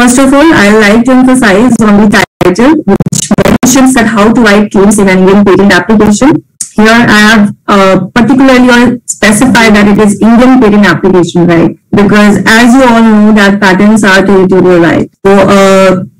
First of all, I would like to emphasize on the title, which mentions that how to write claims in an Indian patent application. Here I have particularly specified that it is Indian patent application right, because as you all know that patents are territorial right. So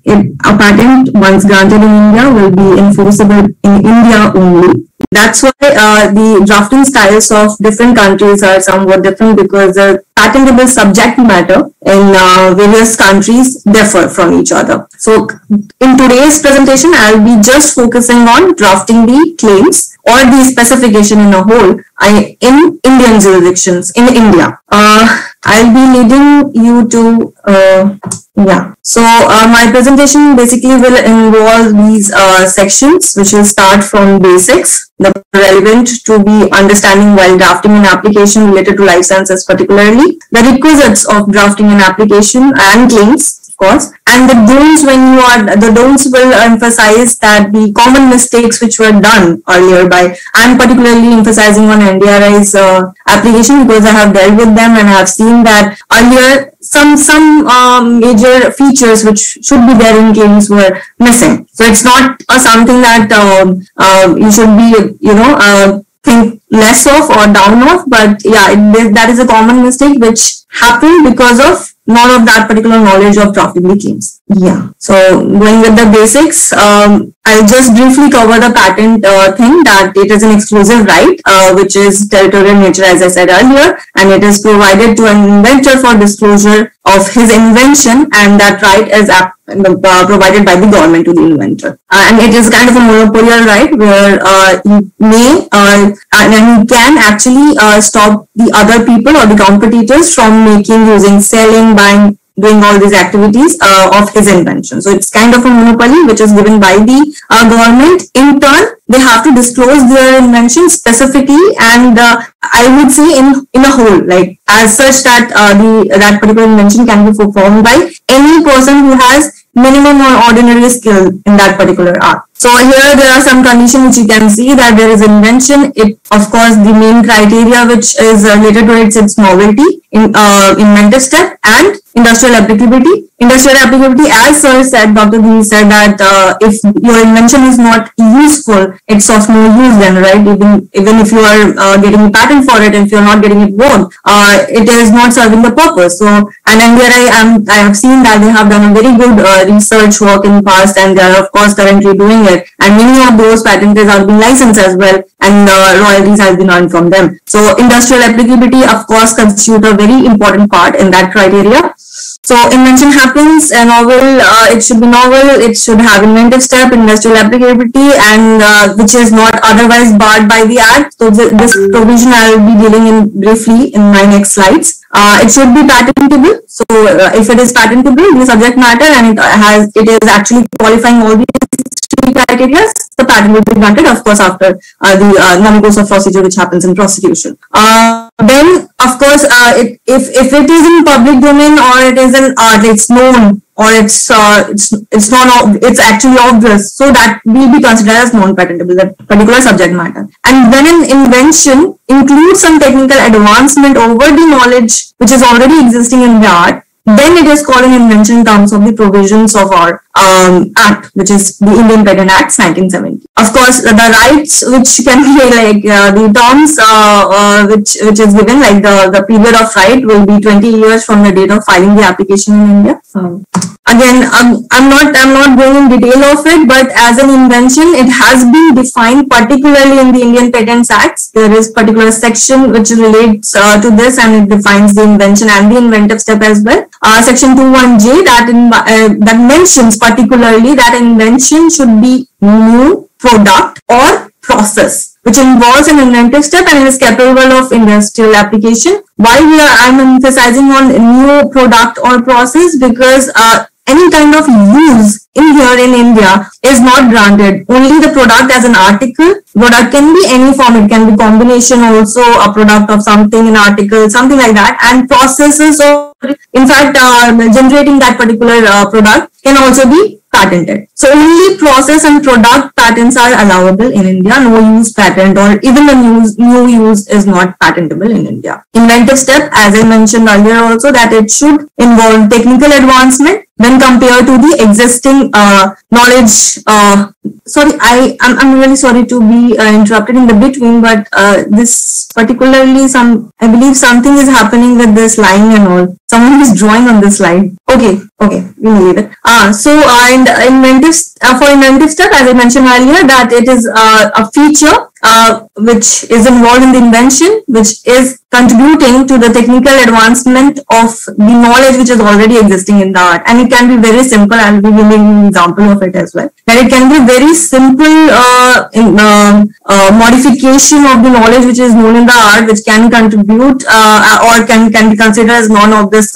a patent once granted in India will be enforceable in India only. That's why the drafting styles of different countries are somewhat different, because the patentable subject matter in various countries differ from each other. So in today's presentation, I'll be just focusing on drafting the claims or the specification in a whole in Indian jurisdictions in India. I'll be leading you to my presentation basically will involve these sections, which will start from basics, the relevant to be understanding while drafting an application related to life sciences, particularly the requisites of drafting an application and claims, of course, and the don'ts. The don'ts will emphasize that the common mistakes which were done earlier by, I'm particularly emphasizing on NDRI's application because I have dealt with them and I have seen that earlier some major features which should be there in claims were missing. So it's not something that you should be, think less of or down of, but yeah, that is a common mistake which happened because of none of that particular knowledge of drafting the claims. Yeah. So going with the basics, I'll just briefly cover the patent thing, that it is an exclusive right, which is territorial nature, as I said earlier, and it is provided to an inventor for disclosure of his invention, and that right is provided by the government to the inventor. And it is kind of a monopolial right where you may and you can actually stop the other people or the competitors from making, using, selling, buying, doing all these activities of his invention. So it's kind of a monopoly which is given by the government. In turn, they have to disclose their invention specifically, and I would say in a whole, like as such that that particular invention can be performed by any person who has minimum or ordinary skill in that particular art. So here there are some conditions which you can see that there is invention. It, of course, the main criteria which is related to its novelty, inventive step, and industrial applicability. Industrial applicability, as sir said, Dr. Dhir said that if your invention is not useful, it's of no use then, right? Even if you are getting a patent for it, and if you're not getting it won, it is not serving the purpose. So, and I have seen that they have done a very good research work in the past, and they are of course currently doing it. And many of those patents are being licensed as well, and royalties have been earned from them. So industrial applicability, of course, constitutes a very important part in that criteria. So invention happens, a novel, it should be novel, it should have inventive step, industrial applicability, and which is not otherwise barred by the act. So this provision I will be dealing in briefly in my next slides. It should be patentable. So if it is patentable, the subject matter, and it is actually qualifying all these three criteria, the patent will be granted, of course, after the non course of procedure which happens in prosecution. Then, of course, if it is in public domain, or it is an art, it's known, or it's actually obvious, so that will be considered as non-patentable, that particular subject matter. And when an invention includes some technical advancement over the knowledge which is already existing in the art, then it is called an invention in terms of the provisions of our Act, which is the Indian Patent Act 1970. Of course, the rights which can be like the terms which is given, like the period of right will be 20 years from the date of filing the application in India. Again, I'm not going in detail of it, but as an invention, it has been defined particularly in the Indian Patents Act. There is particular section which relates to this, and it defines the invention and the inventive step as well. Section 21J that mentions particularly that invention should be new product or process which involves an inventive step and is capable of industrial application. Why I'm emphasizing on new product or process? Because any kind of use in here in India is not granted. Only the product as an article. Product can be any form. It can be combination also, a product of something, an article, something like that. And processes of, in fact, generating that particular product can also be patented. So only process and product patents are allowable in India. No use patent or even a new use is not patentable in India. Inventive step, as I mentioned earlier also, that it should involve technical advancement when compared to the existing knowledge. Sorry, I'm really sorry to be interrupted in the between, but this particularly I believe something is happening with this line and all. Someone is drawing on this line. Okay, we will leave it. For inventive step, as I mentioned earlier, that it is a feature which is involved in the invention, which is contributing to the technical advancement of the knowledge which is already existing in the art. And it can be very simple. I'll be giving an example of it as well. That it can be very simple modification of the knowledge which is known in the art, which can contribute or can be considered as none of this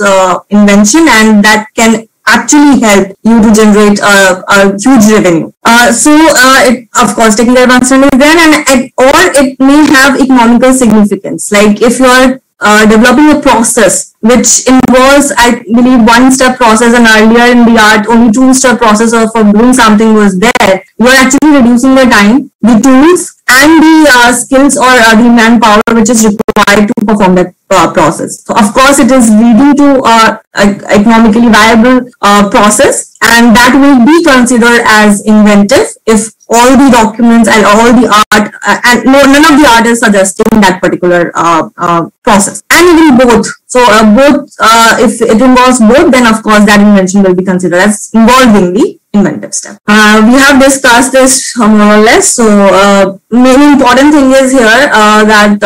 invention, and that can actually help you to generate a huge revenue. Of course, technical advancement is there, or it may have economical significance. Like if you're developing a process which involves, I believe, one-step process, and earlier in the art only two-step process of doing something was there, you are actually reducing the time, the tools, and the skills or the manpower which is required to perform that process. So of course, it is leading to economically viable process, and that will be considered as inventive if all the documents and all the art and none of the art is suggesting that particular process. And even both. So if it involves both, then of course that invention will be considered as involving the inventive step. We have discussed this more or less. So main important thing is here that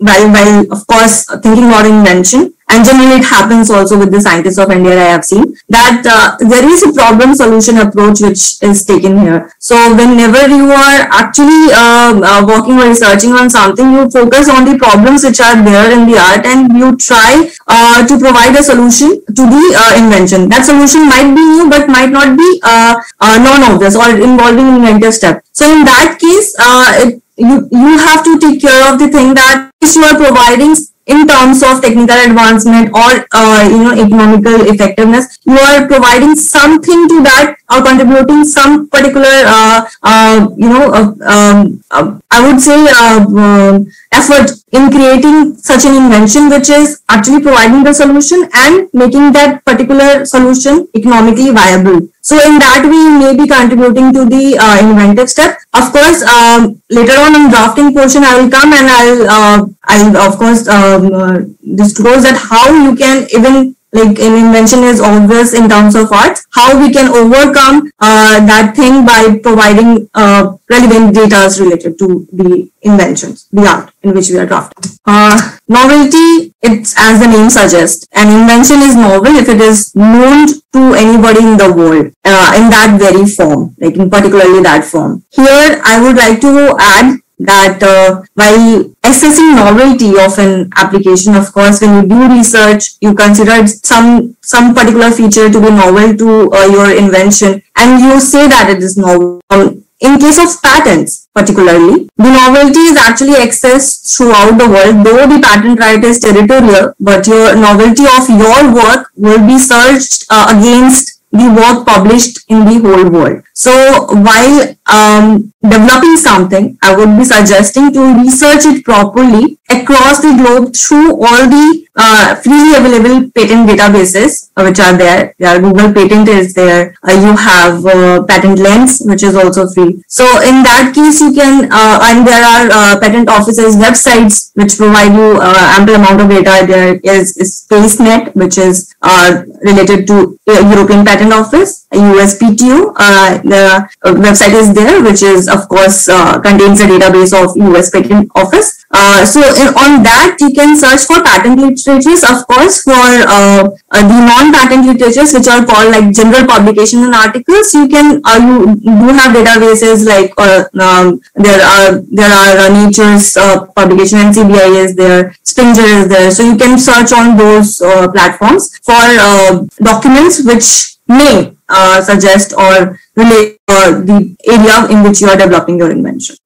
while of course thinking about invention, and generally it happens also with the scientists of India, I have seen that there is a problem solution approach which is taken here. So whenever you are actually working or researching on something, you focus on the problems which are there in the art, and you try to provide a solution to the invention. That solution might be new, but might not be non-obvious or involving inventive step. So in that case, you have to take care of the thing that you are providing in terms of technical advancement or economical effectiveness. You are providing something to that or contributing some particular I would say effort in creating such an invention which is actually providing the solution and making that particular solution economically viable. So in that way, you may be contributing to the inventive step. Of course, later on in drafting portion, I will come and I'll of course disclose that how you can, even like an invention is obvious in terms of arts, how we can overcome that thing by providing relevant data related to the inventions, the art in which we are drafting. Novelty, it's as the name suggests, an invention is novel if it is known to anybody in the world in that very form, like in particularly that form. Here, I would like to add that while assessing novelty of an application, of course, when you do research, you consider some particular feature to be novel to your invention, and you say that it is novel. In case of patents, particularly, the novelty is actually accessed throughout the world, though the patent right is territorial, but your novelty of your work will be searched against the work published in the whole world. So while developing something, I would be suggesting to research it properly across the globe through all the freely available patent databases which are there. Google Patent is there. You have Patent Lens, which is also free. So in that case, you can and there are patent offices' websites which provide you ample amount of data. There is Espacenet, which is related to European Patent Office, USPTO. The website is there, which is of course contains a database of US Patent Office. So on that, you can search for patent literatures, of course, for the non-patent literatures, which are called like general publications and articles. You can you do have databases like there are Nature's publication, NCBI is there, Springer is there. So you can search on those platforms for documents which may suggest or relate the area in which you are developing your invention.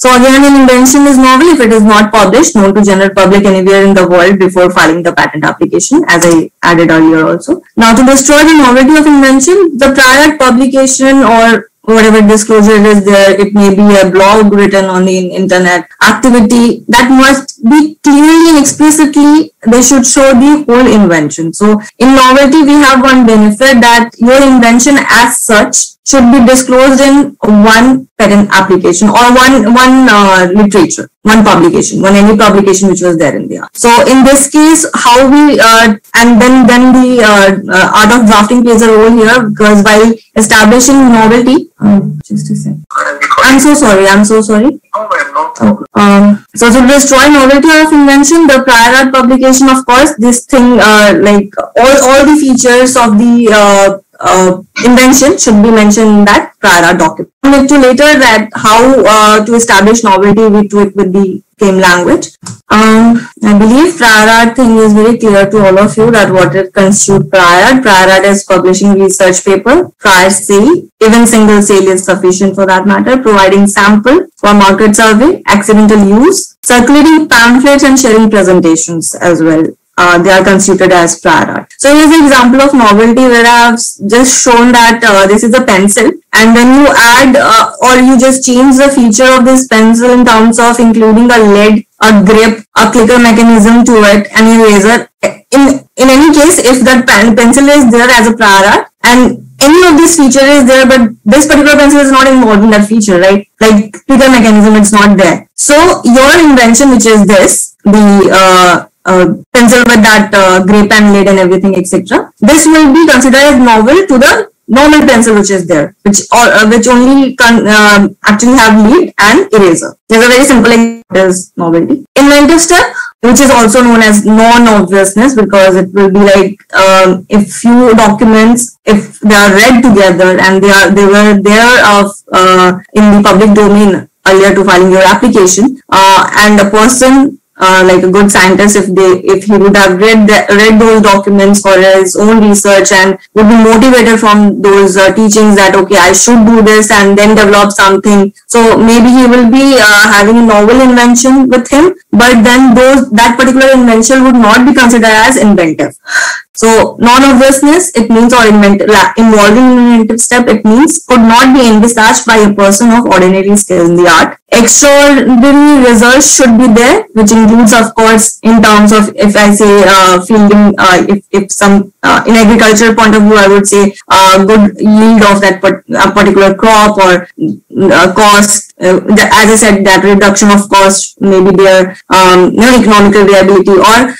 So again, an invention is novel if it is not published, known to general public anywhere in the world before filing the patent application, as I added earlier also. Now, to destroy the novelty of invention, the prior publication or whatever disclosure is there, it may be a blog written on the internet activity, that must be clearly and explicitly, they should show the whole invention. So in novelty, we have one benefit that your invention as such should be disclosed in one patent application or one literature, one publication, any publication which was there in the art. So in this case, how we and then the art of drafting plays a role here, because by establishing novelty, just a second. I'm so sorry. So to destroy novelty of invention, the prior art publication, of course, this thing like all the features of the invention should be mentioned in that prior art document. We'll move to later that how to establish novelty, we do it with the same language. I believe prior art thing is very clear to all of you that what it constitutes prior art. Prior art is publishing research paper, prior sale, even single sale is sufficient for that matter, providing sample for market survey, accidental use, circulating pamphlets and sharing presentations as well. They are considered as prior art. So here's an example of novelty where I have just shown that this is a pencil, and when you add or you just change the feature of this pencil in terms of including a lid, a grip, a clicker mechanism to it, and an eraser. In any case, if that pencil is there as a prior art and any of this feature is there, but this particular pencil is not involved in that feature, right? Like clicker mechanism, it's not there. So your invention, which is this, the pencil with that grip and lid and everything, etc. This will be considered as novel to the normal pencil which is there, which only can actually have lid and eraser. There's a very simple example as novelty. Inventive step, which is also known as non-obviousness, because it will be like if few documents, if they are read together and they were there in the public domain earlier to filing your application, and a person, like a good scientist, if he would have read those documents for his own research and would be motivated from those teachings that, okay, I should do this and then develop something. So maybe he will be having a novel invention with him, but then that particular invention would not be considered as inventive. So non-obviousness, it means, or involving inventive step, it means could not be envisaged by a person of ordinary skill in the art. Extraordinary research should be there, which includes, of course, in terms of, if I say fielding, in agricultural point of view, I would say good yield of that particular crop, or cost, as I said, that reduction of cost, maybe their economical viability, or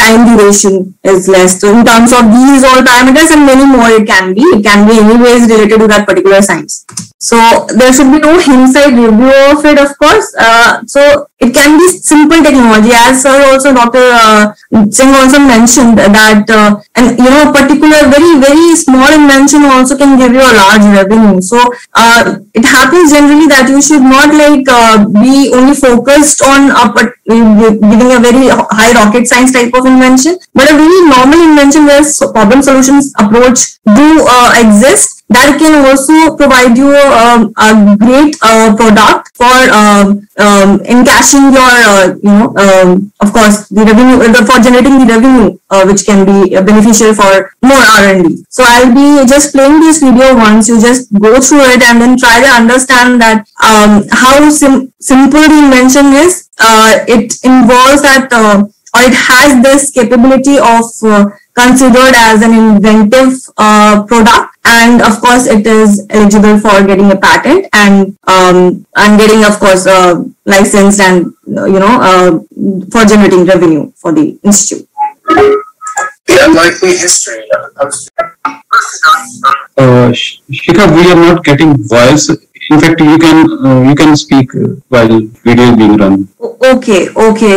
time duration is less. So in terms of these all parameters and many more, it can be anyways related to that particular science. So there should be no hindsight review of it, of course. So it can be simple technology, as sir also, Dr. Singh also mentioned that, and you know, a particular very, very small invention also can give you a large revenue. So it happens generally that you should not like be only focused on giving a very high rocket science type of invention, but a very normal invention where problem solutions approach do exist. That can also provide you a great product for encashing your, of course, the revenue, for generating the revenue, which can be beneficial for more R&D. So I'll be just playing this video once. You just go through it and then try to understand that how simple the invention is. It involves that, or it has this capability of considered as an inventive product. And of course, it is eligible for getting a patent and getting, of course, licensed and, for generating revenue for the institute. The unlikely history of Shikha, we are not getting voice. In fact, you can speak while video is being run. Okay.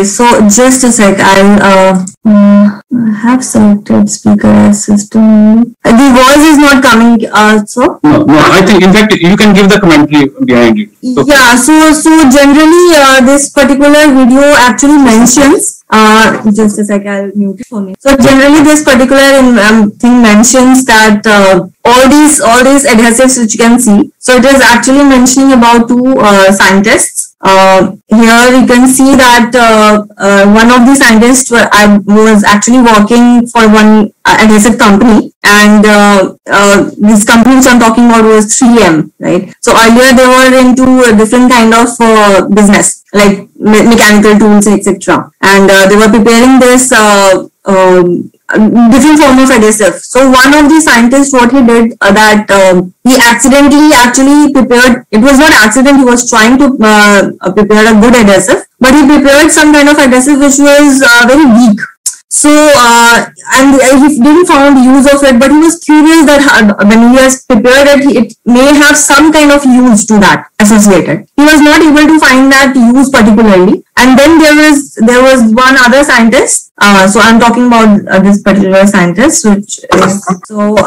So just a sec. I have selected speaker as system. The voice is not coming. So no. I think in fact you can give the commentary behind it. So. Yeah. So generally, this particular video actually mentions. Just a sec, I'll mute it for me. So generally, this particular thing mentions that all these adhesives which you can see. So it is actually mentioning about two scientists Here you can see that one of the scientists was actually working for one adhesive company, and these companies I'm talking about was 3M, right? So earlier they were into a different kind of business, like mechanical tools, etc. And they were preparing this different form of adhesive. So one of the scientists, what he did that he accidentally actually prepared, it was not accident, he was trying to prepare a good adhesive, but he prepared some kind of adhesive which was very weak. So and he didn't found use of it, but he was curious that when he has prepared it, it may have some kind of use to that associated. He was not able to find that use particularly. And then there was one other scientist. So I'm talking about this particular scientist, which is so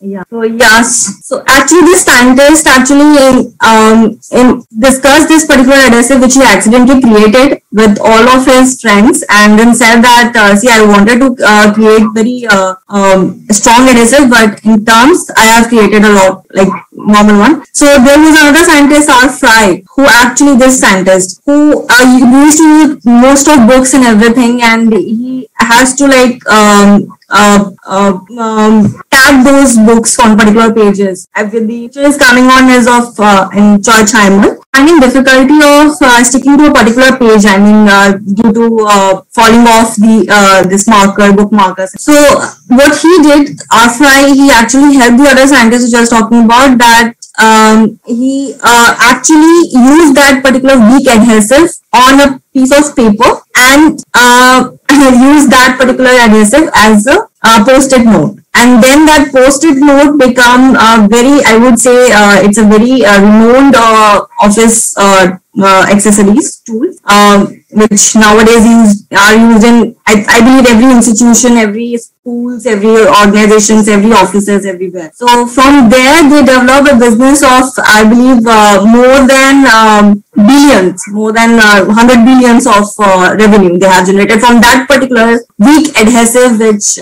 yeah. So yes. So actually, this scientist actually discussed this particular adhesive which he accidentally created with all of his friends, and then said that see, I wanted to create very strong adhesive, but in terms I have created a lot like normal one. So there was another scientist, R. Fry, who actually this scientist who used to read most of books and everything, and he has to like tag those books on particular pages. The picture is coming on is of in Churchheimer. Finding difficulty of sticking to a particular page, I mean due to falling off the this marker, book markers. So what he did, R. Fry, he actually helped the other scientists which I was talking about, that he actually used that particular weak adhesive on a piece of paper and used that particular adhesive as a post-it note. And then that post-it note become a very, I would say, it's a very renowned office accessories tool, which nowadays are used in, I believe, every institution, every schools, every organizations, every offices, everywhere. So from there, they develop a business of, I believe, more than billions, more than 100 billions of revenue they have generated from that particular weak adhesive, which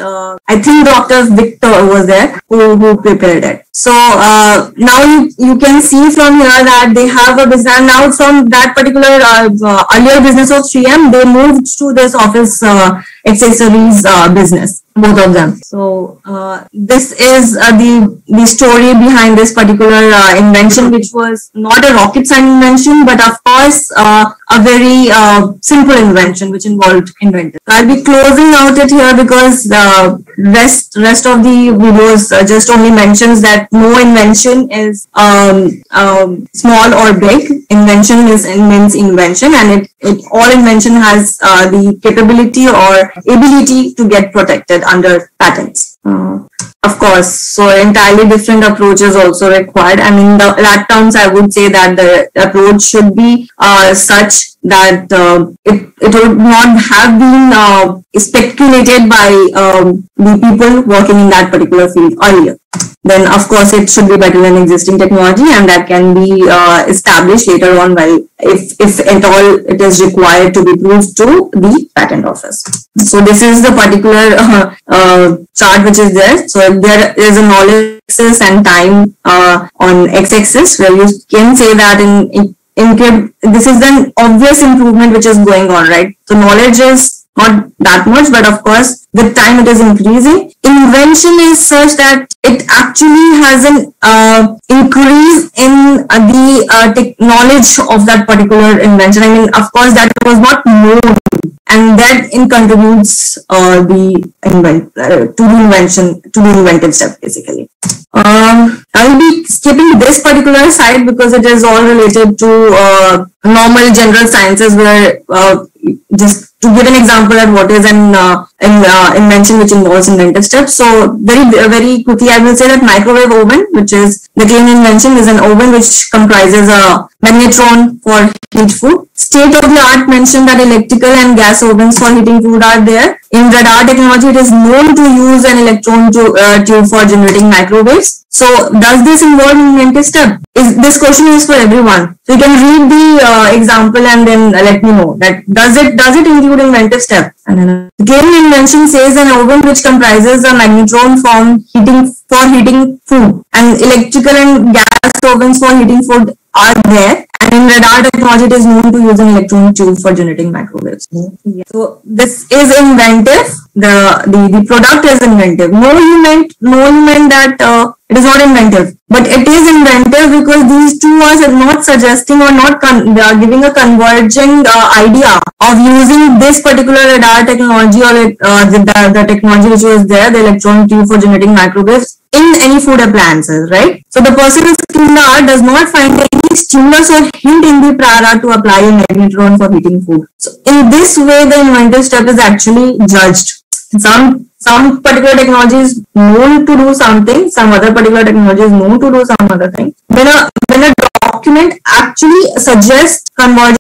I think Dr. Victor was there who prepared it. So now you can see from here that they have a business. Now from that particular earlier business of 3M, they moved to this office accessories business, both of them. So this is the story behind this particular invention, which was not a rocket science invention, but of course a very simple invention which involved inventors. I'll be closing out it here because the rest of the videos just only mentions that no invention is small or big. Invention is immense invention, and it all invention has the capability or ability to get protected under patents. Of course, so entirely different approaches also required. I mean, that terms I would say that the approach should be such that it would not have been speculated by the people working in that particular field earlier. Then of course it should be better than existing technology, and that can be established later on by, if at all it is required to be proved to the patent office. So this is the particular chart which is there. So there is a knowledge axis and time on x-axis, where you can say that this is an obvious improvement which is going on, right? So knowledge is not that much, but of course with time it is increasing. Invention is such that it actually has an increase in the knowledge of that particular invention. I mean, of course that was not known, and that contributes to the inventive step basically. I'll be skipping this particular side because it is all related to normal general sciences, where just to give an example at what is an invention which involves inventive steps. So very quickly I will say that microwave oven, which is the claimed invention, is an oven which comprises a magnetron for heat food. State of the art mentioned that electrical and gas ovens for heating food are there. In radar technology, it is known to use an electron tube for generating microwaves. So does this involve inventive step? This question is for everyone. So you can read the example and then let me know that does it include inventive step? And then the claimed invention says an oven which comprises a magnetron for heating food, and electrical and gas ovens for heating food are there. And in radar technology, it is known to use an electron tube for generating microwaves. Yeah. So this is inventive. The product is inventive. No, you meant that it is not inventive, but it is inventive because these two are not suggesting or not giving a converging idea of using this particular radar technology or the technology which is there, the electron tube for generating microwaves, in any food appliances, right? So the personal schooler does not find any stimulus or hint in the prior art to apply a magnetron for heating food. So in this way, the inventive step is actually judged. Some particular technology is known to do something, some other particular technology is known to do some other thing. When a document actually suggests convergence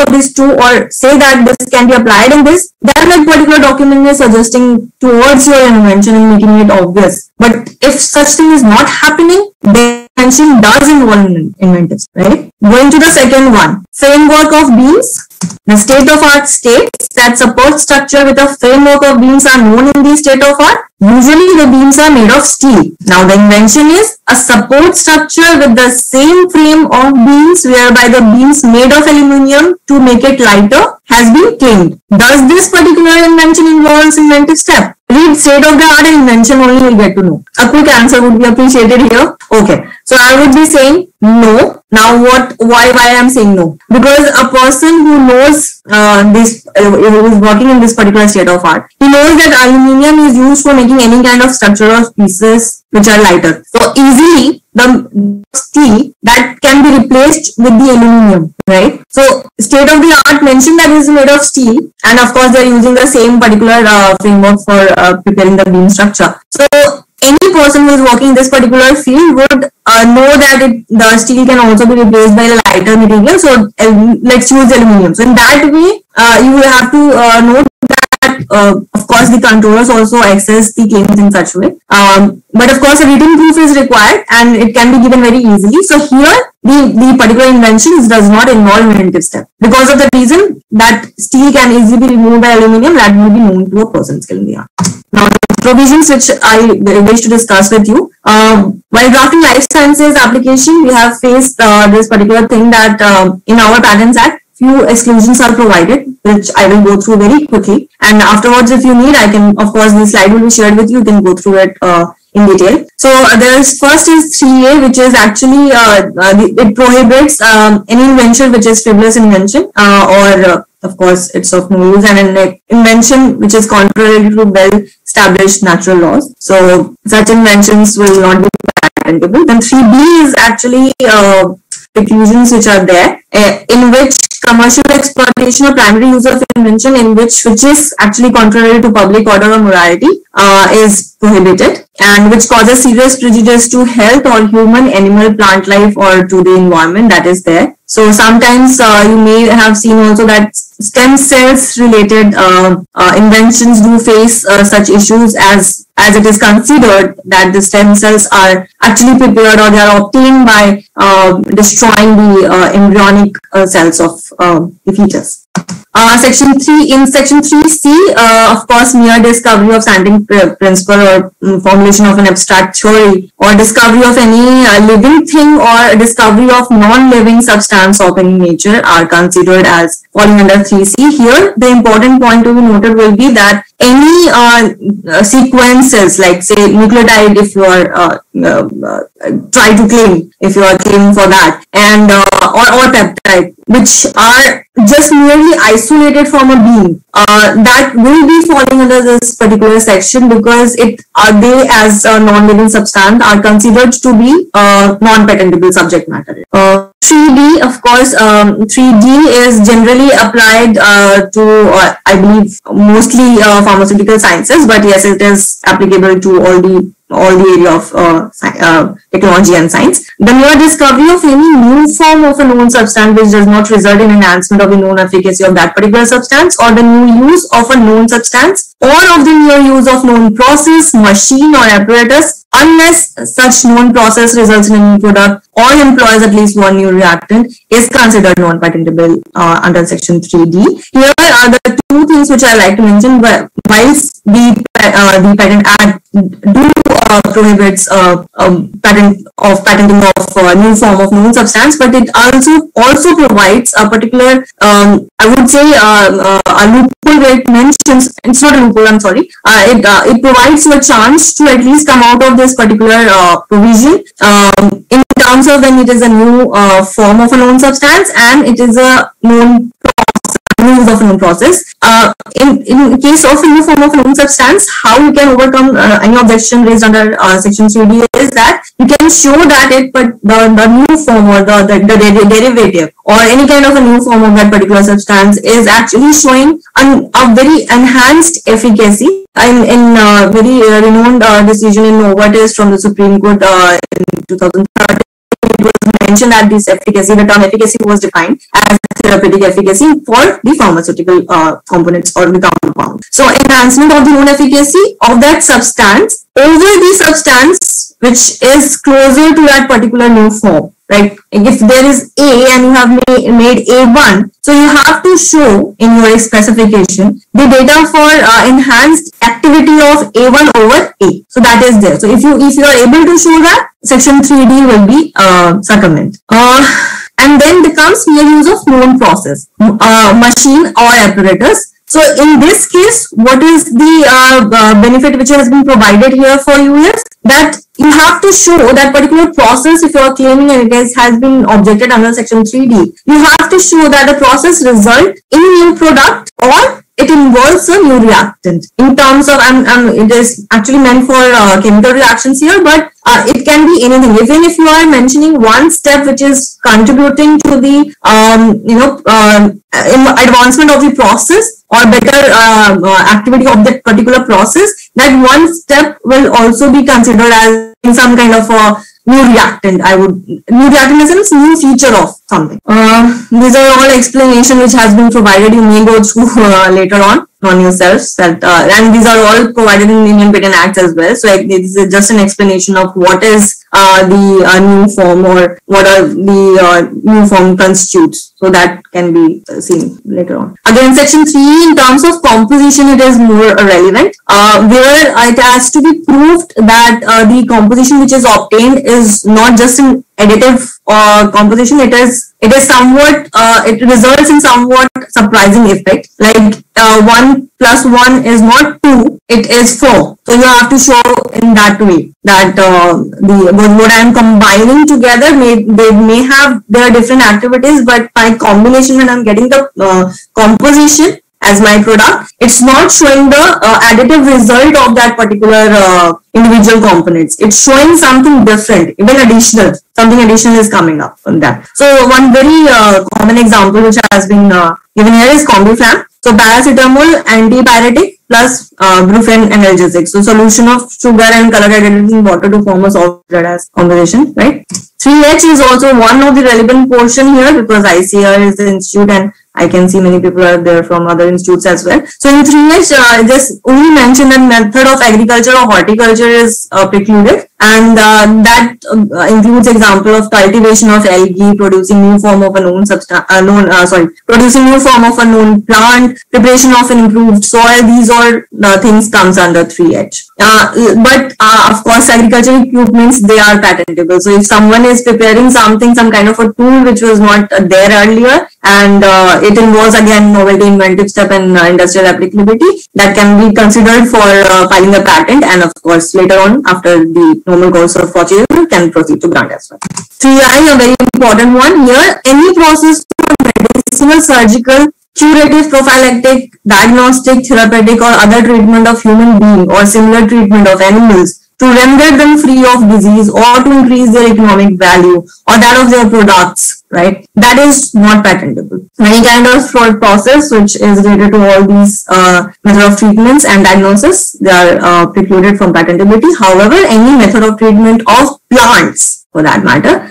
of these two or say that this can be applied in this, then that particular document is suggesting towards your invention and making it obvious. But if such thing is not happening, then invention does involve inventives, right? Going to the second one, framework of beams. The state-of-art states that support structure with a framework of beams are known in the state-of-art. Usually the beams are made of steel. Now the invention is a support structure with the same frame of beams whereby the beams made of aluminium to make it lighter has been claimed. Does this particular invention involve inventive step? Read state-of-the-art invention only you will get to know. A quick answer would be appreciated here. Okay, so I would be saying no. Now, why I am saying no? Because a person who knows who is working in this particular state of art, he knows that aluminium is used for making any kind of structure or pieces which are lighter. So easily, the steel that can be replaced with the aluminium, right? So state of the art mentioned that it is made of steel, and of course they are using the same particular framework for preparing the beam structure. So any person who is working in this particular field would know that the steel can also be replaced by a lighter material, so let's use aluminium. So in that way, you will have to note that, of course, the controllers also access the claims in such a way. But of course, a written proof is required and it can be given very easily. So here, the particular invention does not involve inventive step because of the reason that steel can easily be removed by aluminium that will be known to a person skilled in the art. Now, provisions which I wish to discuss with you. While drafting life sciences application, we have faced this particular thing that in our Patents Act, few exclusions are provided, which I will go through very quickly. And afterwards, if you need, I can, of course, this slide will be shared with you. You can go through it in detail. So first is 3A, which is actually, it prohibits any invention which is frivolous invention of course, it's of no use and an invention which is contrary to well-established natural laws. So, such inventions will not be patentable. Then 3B is actually preclusions which are there, in which commercial exploitation or primary use of invention in which is actually contrary to public order or morality is prohibited and which causes serious prejudice to health or human, animal, plant life or to the environment that is there. So sometimes you may have seen also that stem cells related inventions do face such issues as it is considered that the stem cells are actually prepared or they are obtained by destroying the embryonic cells of the fetus. In section 3C, of course, mere discovery of scientific principle or formulation of an abstract theory or discovery of any living thing or discovery of non-living substance of any nature are considered as falling under 3C. Here, the important point to be noted will be that any sequences, like say nucleotide, if you are try to claim, if you are claiming for that, and or peptide, which are just merely isolated from a beam, that will be falling under this particular section because they as a non-living substance are considered to be non-patentable subject matter. 3D, of course, 3D is generally applied to, I believe, mostly pharmaceutical sciences, but yes, it is applicable to all the area of technology and science. The mere discovery of any new form of a known substance which does not result in enhancement of the known efficacy of that particular substance or the new use of a known substance or of the mere use of known process, machine or apparatus unless such known process results in a new product or employs at least one new reactant is considered non-patentable under section 3D. Here are the two things which I like to mention. Whilst the Patent Act do prohibits patent of patenting of new form of known substance, but it also provides a particular, I would say, a loophole where it mentions, it's not a loophole, I'm sorry, it provides you a chance to at least come out of this particular provision in terms of when it is a new form of a known substance and it is a known of a known process. In case of a new form of a known substance, how you can overcome any objection raised under section 3D is that you can show that it, but the new form or the derivative or any kind of a new form of that particular substance is actually showing a very enhanced efficacy. In very renowned decision in Novartis from the Supreme Court in 2013, it was mentioned that this efficacy, the term efficacy, was defined as therapeutic efficacy for the pharmaceutical components or the compound. So, enhancement of the known efficacy of that substance over the substance which is closer to that particular new form. Right? If there is A and you have made A1, so you have to show in your specification the data for enhanced activity of A1 over A. So that is there. So if you are able to show that, section 3D will be circumvented. And then becomes mere use of known process, machine or apparatus. So in this case, what is the benefit which has been provided here for you is that you have to show that particular process. If you are claiming and it has been objected under section 3D, you have to show that the process result in new product or it involves a new reactant. In terms of, it is actually meant for chemical reactions here, but it can be anything. Even if you are mentioning one step which is contributing to the advancement of the process or better activity of that particular process, that one step will also be considered as in some kind of a new reactant. New reactant is a new feature of something. These are all explanation which has been provided. You may go through later on yourselves. And these are all provided in the Indian Patent Act as well. So this is just an explanation of what is the new form or what are the new form constitutes. So that can be seen later on. Again, section 3, in terms of composition, it is more relevant. Where it has to be proved that the composition which is obtained is not just an additive composition, it is somewhat, it results in somewhat surprising effect, like 1 plus 1 is not 2, it is 4. So you have to show in that way that what I am combining together, they may have their different activities, but by combination, when I am getting the composition as my product, it's not showing the additive result of that particular individual components. It's showing something different, even additional. Something additional is coming up on that. So one very common example which has been given here is Combiflam. So paracetamol, antipyretic plus brufen analgesic. So solution of sugar and colored additives in water to form a solid as combination, right? 3H is also one of the relevant portion here because ICAR is the institute and I can see many people are there from other institutes as well. So in 3H, just only mention that method of agriculture or horticulture is precluded, and that includes example of cultivation of algae, producing new form of a known substance, producing new form of a known plant, preparation of an improved soil. These all things comes under 3H. But of course, agricultural equipments, they are patentable. So if someone is preparing something, some kind of a tool which was not there earlier, and it involves again novelty, inventive step, and industrial applicability, that can be considered for filing a patent, and of course later on after the normal course of procedure can proceed to grant as well. 3I, a very important one here, any process for medicinal, surgical, curative, prophylactic, diagnostic, therapeutic or other treatment of human being or similar treatment of animals to render them free of disease or to increase their economic value or that of their products, right? That is not patentable. Any kind of fraud process which is related to all these method of treatments and diagnosis, they are precluded from patentability. However, any method of treatment of plants, for that matter,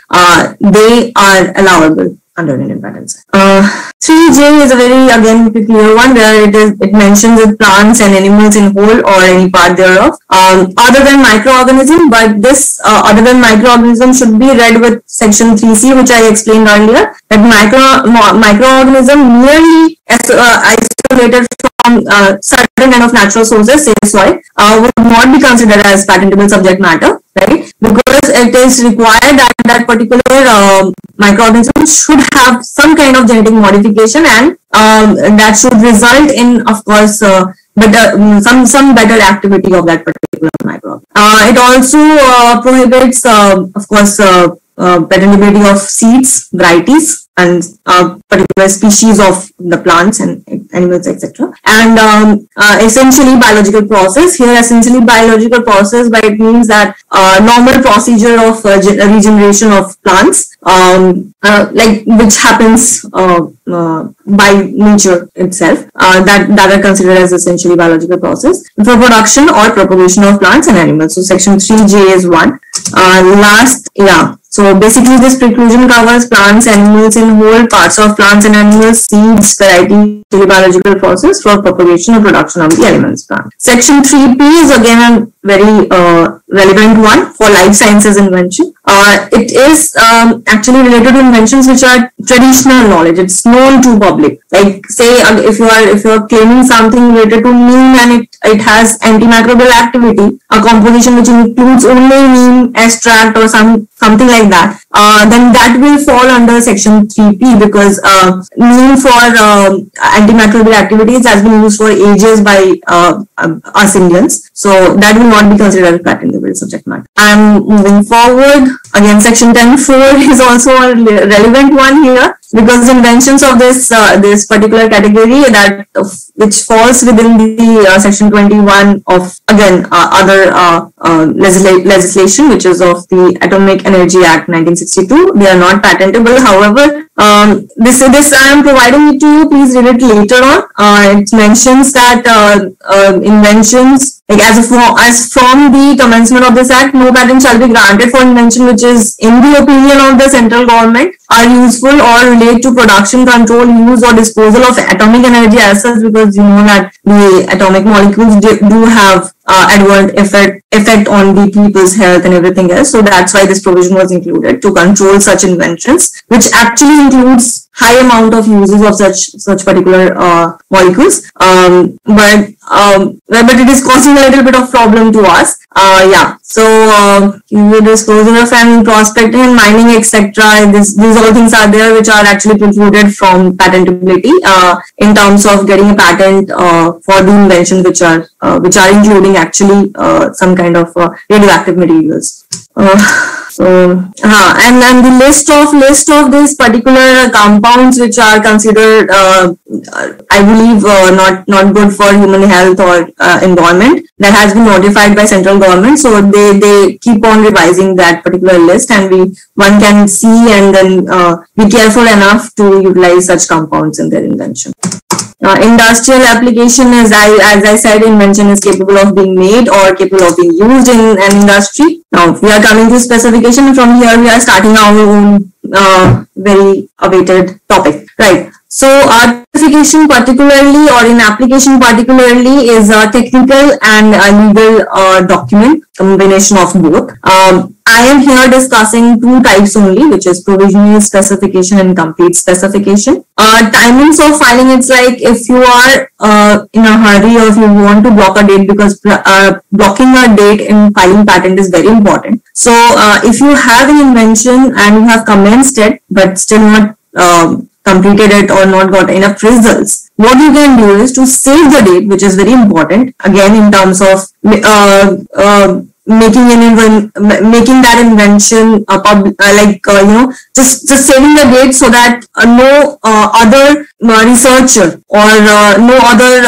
they are allowable under Indian Patent Act. 3J is a very, again, peculiar one where it mentions that plants and animals in whole or any part thereof, other than microorganism, but this other than microorganism should be read with section 3C, which I explained earlier, that microorganism merely isolated from certain kind of natural sources, say soil, would not be considered as patentable subject matter, right? Because it is required that that particular microorganism should have some kind of genetic modification, and that should result in, of course, some better activity of that particular microbe. It also prohibits, of course, patentability of seeds, varieties, and particular species of the plants and animals, etc. And essentially biological process. Here essentially biological process, but it means that normal procedure of regeneration of plants, like which happens by nature itself, that are considered as essentially biological process for production or propagation of plants and animals. So section 3J is one. So basically this preclusion covers plants, animals in whole, parts of plants and animals, seeds, variety, biological process for propagation or production of the elements plant. Section 3P is again a very relevant one for life sciences invention. It is actually related to inventions which are traditional knowledge. It's known to public. Like say if you are claiming something related to neem and it has antimicrobial activity, a composition which includes only neem extract or something like that, then that will fall under section 3P, because neem for antimicrobial activities has been used for ages by us Indians. So that will not be considered patentable subject matter. I'm moving forward. Again, section 10(4) is also a relevant one here, because inventions of this particular category which falls within the section 21 of again other legislation, which is of the Atomic Energy Act 1962. They are not patentable. However, this I am providing it to you. Please read it later on. It mentions that inventions, like as from the commencement of this act, no patent shall be granted for invention which is in the opinion of the central government are useful or relate to production, control, use or disposal of atomic energy as such, because you know that the atomic molecules do have adverse effect on the people's health and everything else. So that's why this provision was included, to control such inventions, which actually includes high amount of uses of such particular molecules, but it is causing a little bit of problem to us. So disposal of and prospecting and mining, etc. These all things are there which are actually precluded from patentability in terms of getting a patent for the invention which are including actually some kind of radioactive materials. And the list of these particular compounds which are considered, I believe, not good for human health or environment, that has been notified by central government. So they keep on revising that particular list, and one can see and then be careful enough to utilize such compounds in their invention. Industrial application is, as I said, invention is capable of being made or capable of being used in an industry. Now we are coming to specification. From here we are starting our own very awaited topic, right? So specification particularly, or in application particularly, is a technical and legal document, combination of both. I am here discussing two types only, which is provisional specification and complete specification. Timings of filing, it's like if you are in a hurry or if you want to block a date, because blocking a date in filing patent is very important. So if you have an invention and you have commenced it but still not completed it or not got enough results, what you can do is to save the date, which is very important again in terms of making that invention just saving the date, so that no other researcher or no other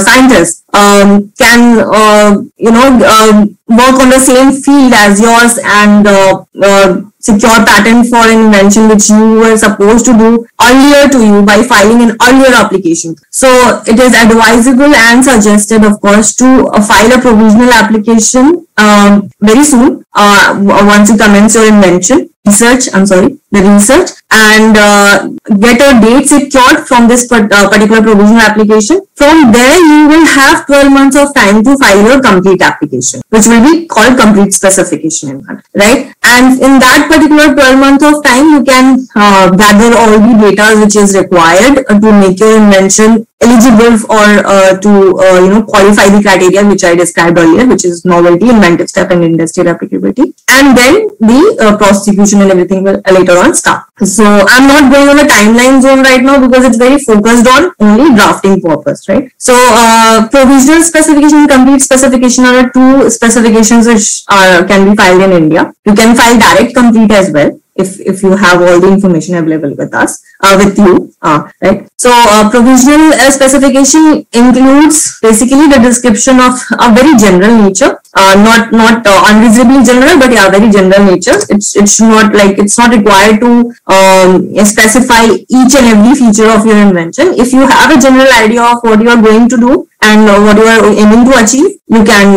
scientist can work on the same field as yours and secure patent for an invention which you were supposed to do earlier to you by filing an earlier application. So it is advisable and suggested, of course, to file a provisional application very soon once you commence your research, and get a date secured from this particular provisional application. From there, you will have 12 months of time to file your complete application, which will be called complete specification, right? And in that particular 12 months of time, you can gather all the data which is required to make your invention eligible or to qualify the criteria which I described earlier, which is novelty, inventive step, and industrial applicability. And then the prosecution and everything will later on start. So I'm not going on a timeline zone right now because it's very focused on only drafting purpose, right? So provisional specification and complete specification are two specifications which can be filed in India. You can file direct complete as well. If you have all the information available with us, right? So provisional specification includes basically the description of a very general nature, not unreasonably general, but yeah, very general nature. It's not required to specify each and every feature of your invention. If you have a general idea of what you are going to do and what you are aiming to achieve, you can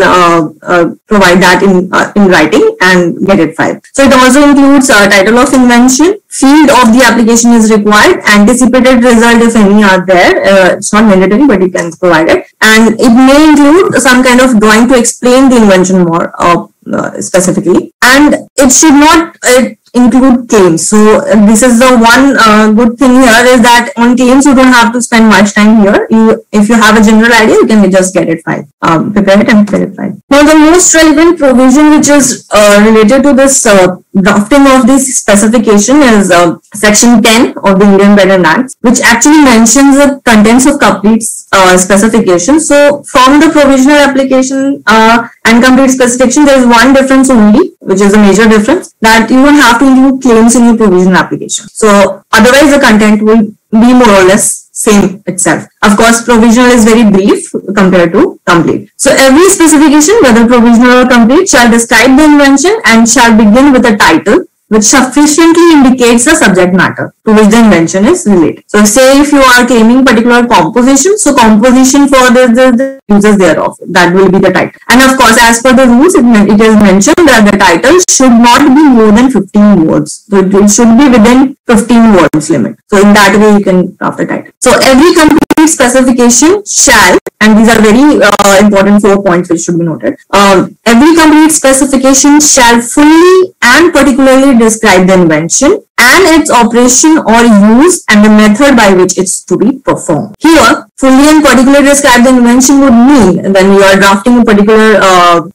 provide that in writing and get it filed. So it also includes title of invention, field of the application is required, anticipated result if any are there. It's not mandatory, but you can provide it. And it may include some kind of drawing to explain the invention more specifically. And it should not include claims. So this is the one good thing here is that on claims you don't have to spend much time here. If you have a general idea, you can just get it filed, prepare it and prepare it filed. Now the most relevant provision which is related to this drafting of this specification is section 10 of the Indian Patent Act, which actually mentions the contents of complete specification. So from the provisional application and complete specification, there is one difference only, which is a major difference, that you will have to include claims in your provisional application. So otherwise the content will be more or less same itself. Of course, provisional is very brief compared to complete. So every specification, whether provisional or complete, shall describe the invention and shall begin with a title which sufficiently indicates the subject matter to which the invention is related. So say if you are claiming particular composition, so composition for the uses thereof, that will be the title. And of course, as per the rules, it is mentioned that the title should not be more than 15 words. So it should be within 15 words limit. So in that way, you can draft the title. So every complete specification shall, and these are very important 4 points which should be noted. Every complete specification shall fully and particularly describe the invention and its operation or use and the method by which it's to be performed. Here, fully and particularly describe the invention would mean, when you are drafting a particular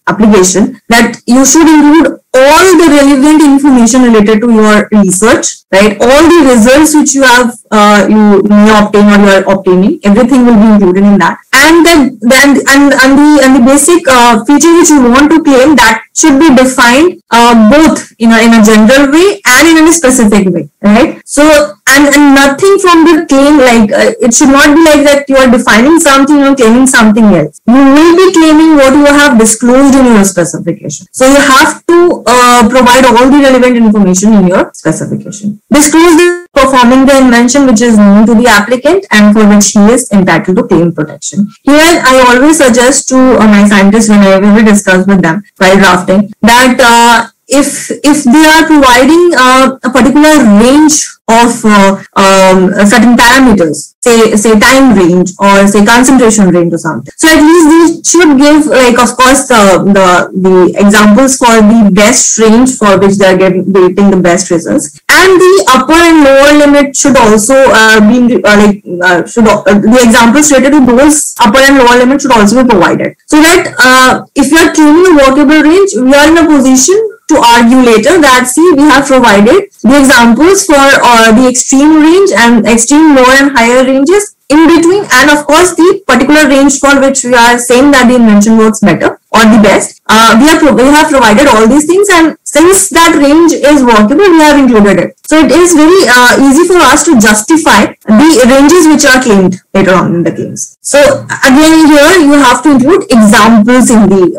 application, that you should include all the relevant information related to your research, right? All the results which you have, you may obtain or you are obtaining, everything will be included in that. And the basic feature which you want to claim, that should be defined both in a general way and in a specific way, right? So and nothing from the claim, like it should not be like that you are defining something or claiming something else. You will be claiming what you have disclosed in your specification. So you have to provide all the relevant information in your specification. Disclose the performing the invention which is known to the applicant and for which he is entitled to claim protection. Here I always suggest to my scientists when I ever discuss with them while drafting that if they are providing a particular range of certain parameters, say time range or say concentration range or something, so at least these should give, like, of course the examples for the best range for which they are getting the best results, and the upper and lower limit should also the examples related to those upper and lower limit should also be provided, so that if you are claiming a workable range, we are in a position to argue later that, see, we have provided the examples for the extreme range and extreme lower and higher ranges in between, and of course the particular range for which we are saying that the invention works better or the best. We have provided all these things, and since that range is workable, we have included it. So it is very easy for us to justify the ranges which are claimed later on in the claims. So again, here you have to include examples in the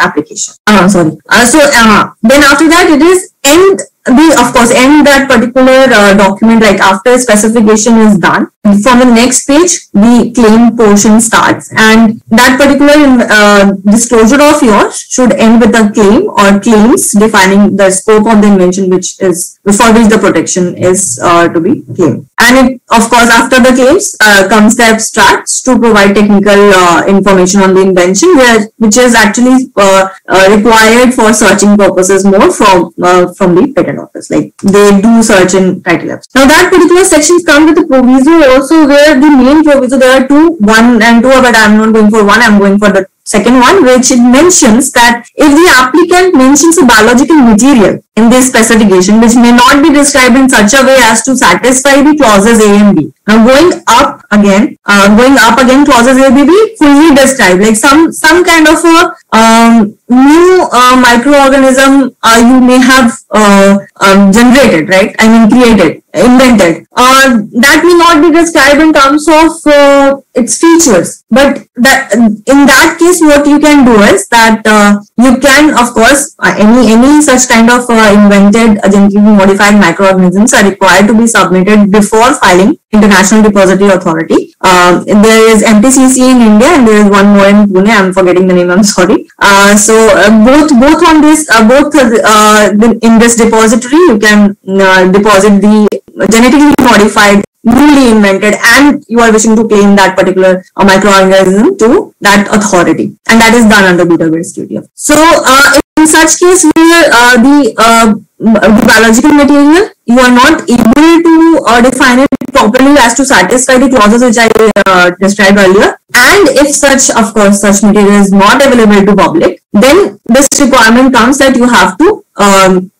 application. Then after that, it is end of course, end that particular document, like after specification is done, from the next page, the claim portion starts, and that particular disclosure of yours should end with a claim or claims defining the scope of the invention for which the protection is to be claimed. And it, of course, after the claims comes the abstracts to provide technical information on the invention, which is actually required for searching purposes more from the patent office. Like they do search in title apps. Now that particular section comes with a proviso also, where the main proviso, there are two, 1 and 2, but I'm not going for one, I'm going for the second one, which it mentions that if the applicant mentions a biological material in this specification which may not be described in such a way as to satisfy the clauses A and B. Now going up again, clauses A, B, B fully described, like some kind of a new microorganism you may have generated, right? I mean created, invented. That may not be described in terms of its features, but that in that case, what you can do is that you can, of course, any such kind of invented genetically modified microorganisms are required to be submitted before filing International Depository Authority. There is MTCC in India, and there is one more in Pune. I'm forgetting the name. I'm sorry. So both on this, in this depository, you can deposit the genetically modified, newly invented, and you are wishing to claim that particular microorganism to that authority, and that is done under Beta-based duty. So in such case, where the biological material, you are not able to define it properly as to satisfy the clauses which I described earlier, and if of course such material is not available to public, then this requirement comes that you have to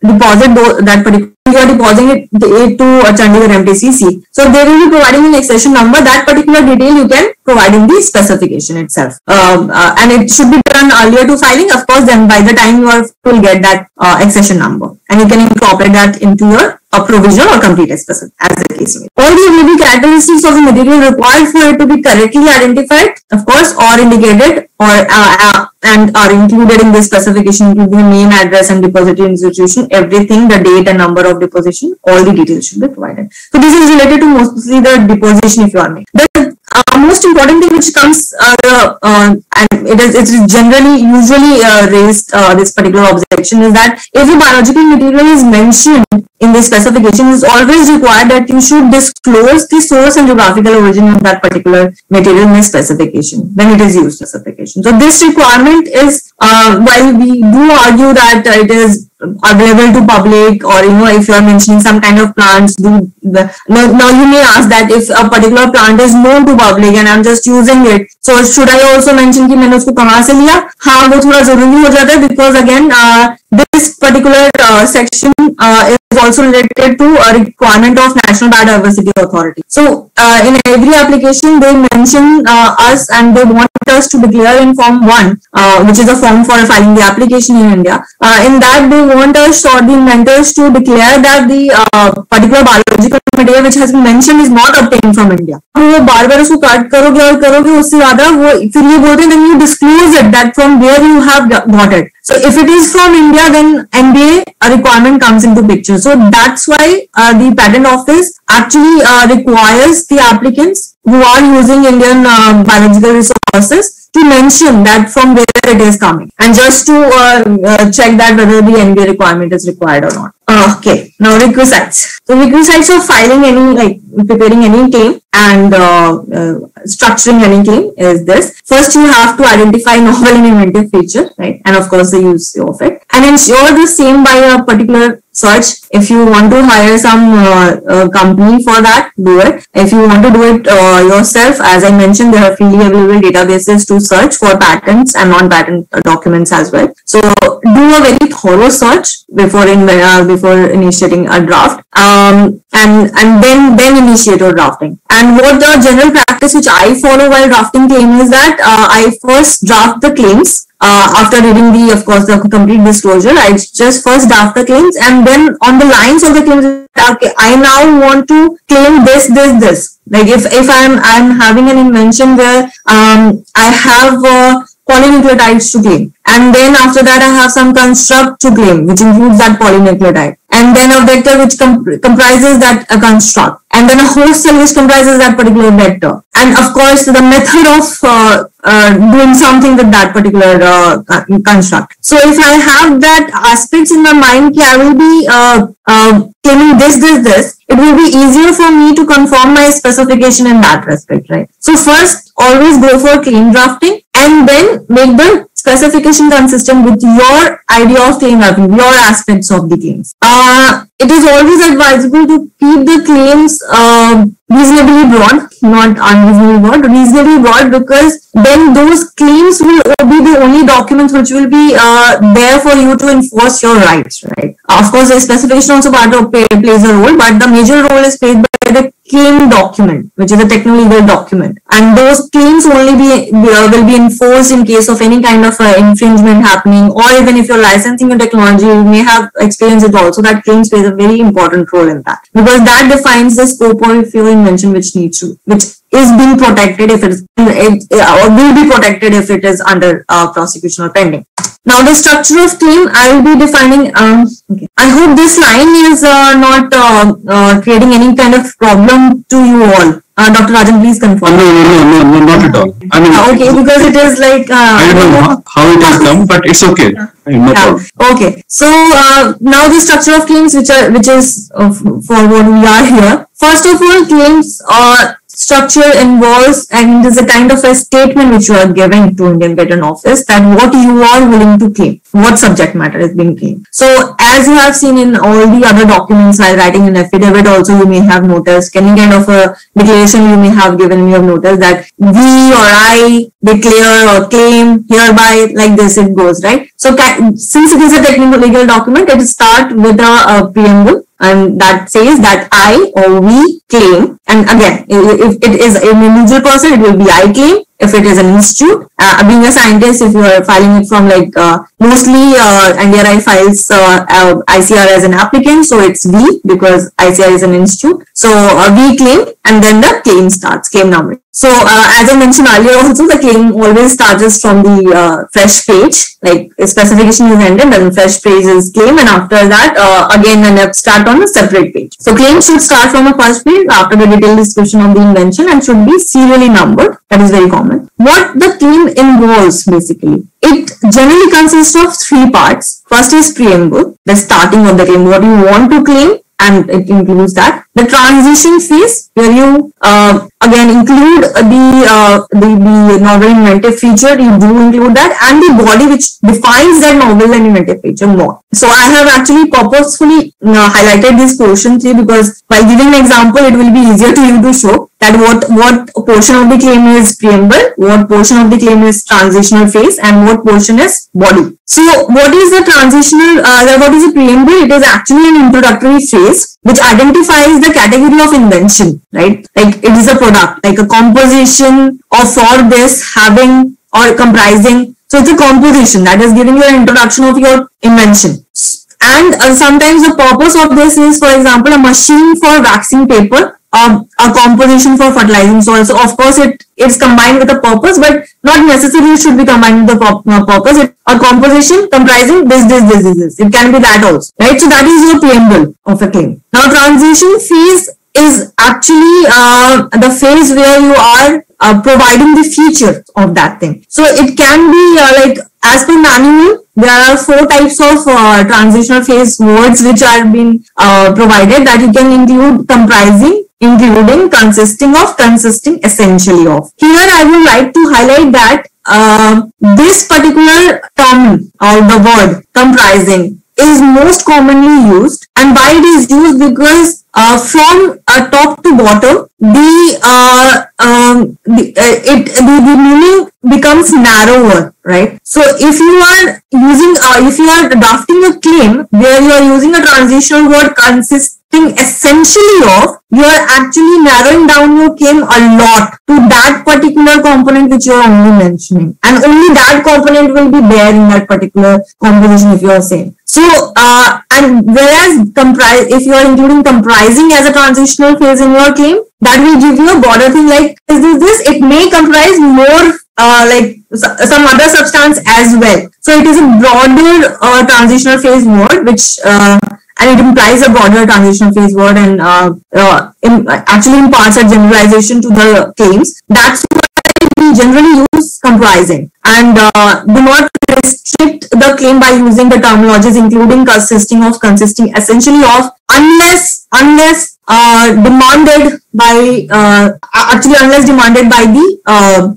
deposit that particular, you are depositing it to a Chandigarh MTCC. So they will be providing an accession number. That particular detail you can provide in the specification itself. And it should be done earlier to filing. Of course, then by the time you will get that accession number, and you can incorporate that into your provisional or complete specific, as the case may be. All these will be characteristics of the material required for it to be correctly identified, of course, or indicated, or and are included in this specification, including the name, address, and depository institution, everything, the date and number of deposition, all the details should be provided. So this is related to mostly the deposition, if you are making. The most important thing which comes, and it is generally, usually raised, this particular objection is that if the biological material is mentioned in the specification, it is always required that you should disclose the source and geographical origin of that particular material in the specification when it is used in specification. So this requirement is, while we do argue that it is available to public, or you know, if you are mentioning some kind of plants, now you may ask that if a particular plant is known to public and I'm just using it, so should I also mention कि मैंने उसको कहाँ से लिया? हाँ, वो थोड़ा जरूरी हो जाता है, because again this particular section is also related to a requirement of National Biodiversity Authority. So in every application they mention us, and they want us to declare in form 1, which is a form for filing the application in India. In that they want us, or the inventors, to declare that the particular biological material which has been mentioned is not obtained from India. वो बार-बार उसको काट करोगे और करोगे, उससे ज़्यादा वो इसलिए बोलते हैं, then you disclose it that from where you have got it. So if it is from India, then NBA requirement comes into picture. So that's why the patent office actually requires the applicants who are using Indian biological resources to mention that from where it is coming, and just to check that whether the NBA requirement is required or not. Okay, now requisites. So requisites of filing any, like preparing any claim and structuring any claim is this. First, you have to identify novel and inventive feature, right? And of course, the use of it, and ensure the same by a particular search. If you want to hire some company for that, do it. If you want to do it yourself, as I mentioned, there are freely available databases to search for patents and non-patent documents as well. So do a very thorough search before initiating a draft, and then initiate your drafting. And what the general practice which I follow while drafting claim is that I first draft the claims. After reading of course, the complete disclosure, I just first draft the claims, and then on the lines of the claims, okay, I now want to claim this, this, this. Like if I'm having an invention where I have polynucleotides to claim, and then after that I have some construct to claim which includes that polynucleotide, and then a vector which comprises that construct, and then a host cell which comprises that particular vector, and of course the method of doing something with that particular construct. So if I have that aspects in my mind that I will be claiming this, it will be easier for me to conform my specification in that respect, right? So first always go for claim drafting and then make the specification consistent with your idea of claim drafting, your aspects of the claims. It is always advisable to keep the claims reasonably broad, not unreasonably broad, reasonably broad, because then those claims will be the only documents which will be there for you to enforce your rights, right? Of course, the specification also plays a role, but the major role is played by the claim document, which is a techno-legal document, and those claims only will be enforced in case of any kind of infringement happening, or even if you're licensing your technology, you may have experience with also that claims plays a very important role in that, because that defines the scope of your invention, which is being protected if it will be protected if it is under prosecution or pending. Now the structure of claim I will be defining. Okay. I hope this line is not creating any kind of problem to you all. Dr. Rajan, please confirm. No, not at all. I mean, okay, because it is like I don't know how it has come, but it's okay. No problem. Okay, so now the structure of claims, which is for what we are here. First of all, claims are structure involves, and it is a kind of a statement which you are giving to Indian Patent Office that what you are willing to claim, what subject matter is being claimed. So as you have seen in all the other documents while writing an affidavit also, you may have noticed any kind of a declaration you may have given, you have noticed that we or I declare or claim hereby, like this it goes, right? So since it is a technical legal document, it starts with a preamble, and that says that I or we claim, and again if it is an individual person it will be I claim, if it is an institute, being a scientist, if you are filing it from like mostly NDRI files ICR as an applicant, so it's we because ICR is an institute, so we claim, and then the claim starts, claim number. So as I mentioned earlier also, the claim always starts from the fresh page, like specification is ended, then fresh page is claim, and after that again an abstract on a separate page. So claim should start from the first page after the detailed description of the invention and should be serially numbered. That is very common. What the claim involves basically, it generally consists of three parts. First is preamble, the starting of the claim, what you want to claim, and it includes that. The transition phase, where you again include the novel inventive feature, you do include that, and the body which defines that novel and inventive feature more. So I have actually purposefully highlighted this portion 3 because by giving an example it will be easier to you to show that what portion of the claim is preamble, what portion of the claim is transitional phase, and what portion is body. So what is the transitional, what is the preamble? It is actually an introductory phase which identifies the category of invention, right? Like it is a product, like a composition of or this, having or comprising. So it's a composition that is giving you an introduction of your invention. And sometimes the purpose of this is, for example, a machine for waxing paper, a composition for fertilizing soil. So of course it's combined with a purpose, but not necessarily should be combined with the purpose. It's a composition comprising this. It can be that also, right? So that is your preamble of a claim. Now transition phase is actually the phase where you are providing the feature of that thing. So it can be like as per manual, there are 4 types of transitional phase words which are being provided, that you can include comprising, including, consisting of, consisting essentially of. Here I would like to highlight that this particular term or the word comprising is most commonly used, and why it is used, because from top to bottom the meaning becomes narrower, right? So if you are using if you are drafting a claim where you are using a transitional word consisting essentially of, you are actually narrowing down your claim a lot to that particular component which you are only mentioning, and only that component will be there in that particular composition if you are saying. So and whereas if you are including comprising as a transitional phase in your claim, that will give you a broader thing, like is this, it may comprise more like some other substance as well. So it is a broader transitional phase word, which and it implies a broader transitional phase word, and actually imparts a generalization to the claims. That's why we generally use comprising, and do not restrict the claim by using the terminologies including, consisting of, consisting essentially of, unless demanded by the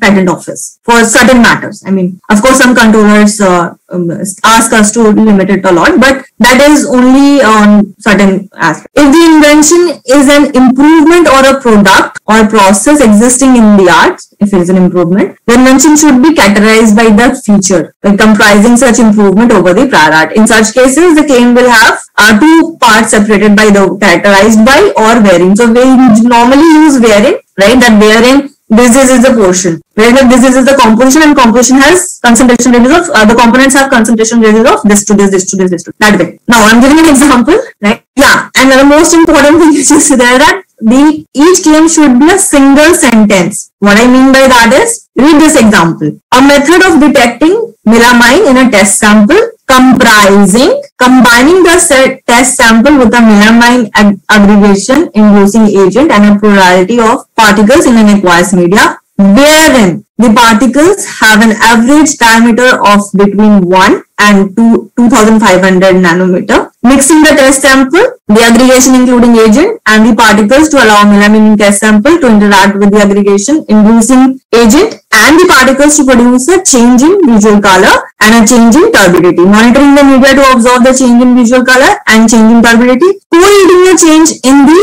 patent office for certain matters. I mean, of course, some controllers ask us to limit it a lot, but that is only on certain aspects. If the invention is an improvement or a product or process existing in the art, if it is an improvement, the invention should be categorized by the feature, like comprising such improvement over the prior art. In such cases, the claim will have two parts separated by the characterized by or wherein. So we normally use wherein, right? That wherein disease is the portion, wherein disease is the composition, and composition has concentration ranges of the components have concentration ranges of this to this, this to this, this to that way. Now I'm giving an example, right? Yeah, and the most important thing is just there that each claim should be a single sentence. What I mean by that is, read this example: a method of detecting melamine in a test sample comprising combining the test sample with a melamine aggregation inducing agent and a plurality of particles in an aqueous media, wherein the particles have an average diameter of between 1 and 2,500 nanometer. Mixing the test sample, the aggregation including agent, and the particles to allow melamine in test sample to interact with the aggregation inducing agent and the particles to produce a change in visual color and a change in turbidity. Monitoring the media to observe the change in visual color and change in turbidity. Correlating the change in the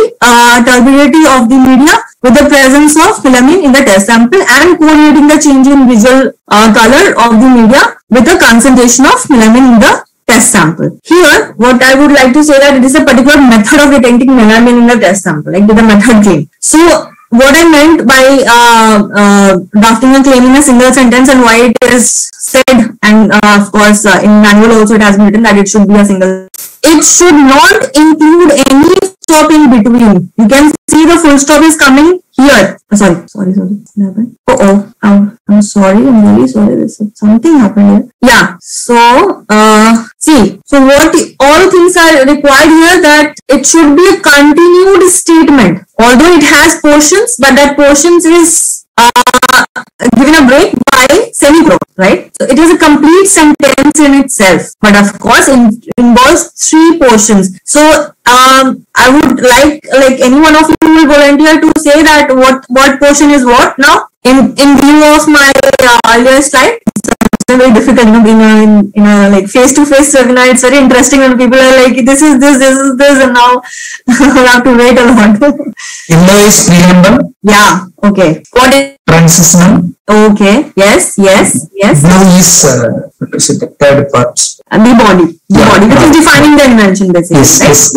turbidity of the media with the presence of melamine in the test sample, and correlating the change in visual color of the media with the concentration of melamine in the test sample. Here, what I would like to say that it is a particular method of detecting melamine in the test sample, like with the method claim. So, what I meant by drafting a claim in a single sentence and why it is said, and of course, in manual also it has been written that it should be a single. It should not include any stop in between. You can see the full stop is coming here. Oh, sorry. I'm sorry. I'm really sorry. This something happened here. Yeah. So see. So what all things are required here, that it should be a continued statement. Although it has portions, but that portions is given a break by semicolon, right? So it is a complete sentence in itself, but of course it involves three portions. So I would like any one of you will volunteer to say that what portion is what. Now in view of my earlier slide, it's very difficult, you know, in a like face-to-face seminar. It's very interesting when people are like, this is this, and now we have to wait a lot. Yellow is preamble. Yeah. Okay. What is transition? Okay. Yes. Blue is the third part. And the body. The body, which is defining the invention basically. Yes.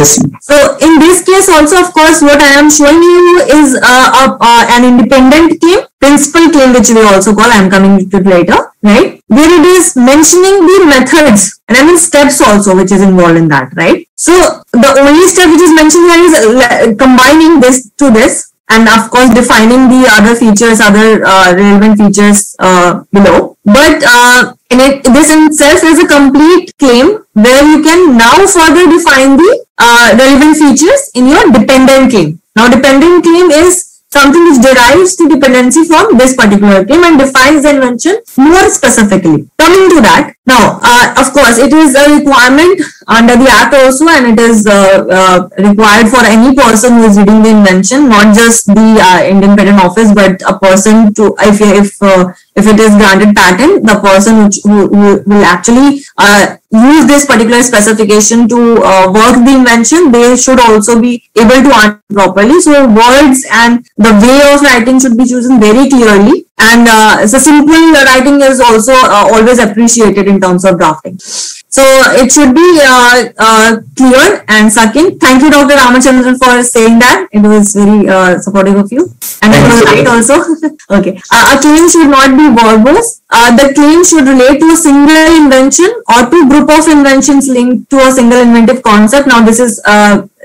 So in this case also, of course, what I am showing you is an independent claim, principal claim, which we also call. I am coming to it later, right? Where it is mentioning the methods, and I mean steps also, which is involved in that, right? So the only step which is mentioned here is combining this to this, and of course defining the other features, relevant features below. But this in itself is a complete claim, where you can now further define the relevant features in your dependent claim. Now, dependent claim is something which derives the dependency from this particular claim and defines the invention more specifically. Coming to that, now, of course, it is a requirement under the Act also, and it is required for any person who is reading the invention, not just the Indian Patent Office, but a person to, if it is granted patent, the person who will actually use this particular specification to work the invention, they should also be able to answer properly. So words and the way of writing should be chosen very clearly, and so simple writing is also always appreciated in terms of drafting. So it should be clear and sucking. Thank you, Dr. Ramachandran, for saying that. It was very supportive of you, and it was also okay. A claim should not be verbose. The claim should relate to a single invention or to a group of inventions linked to a single inventive concept. Now, this is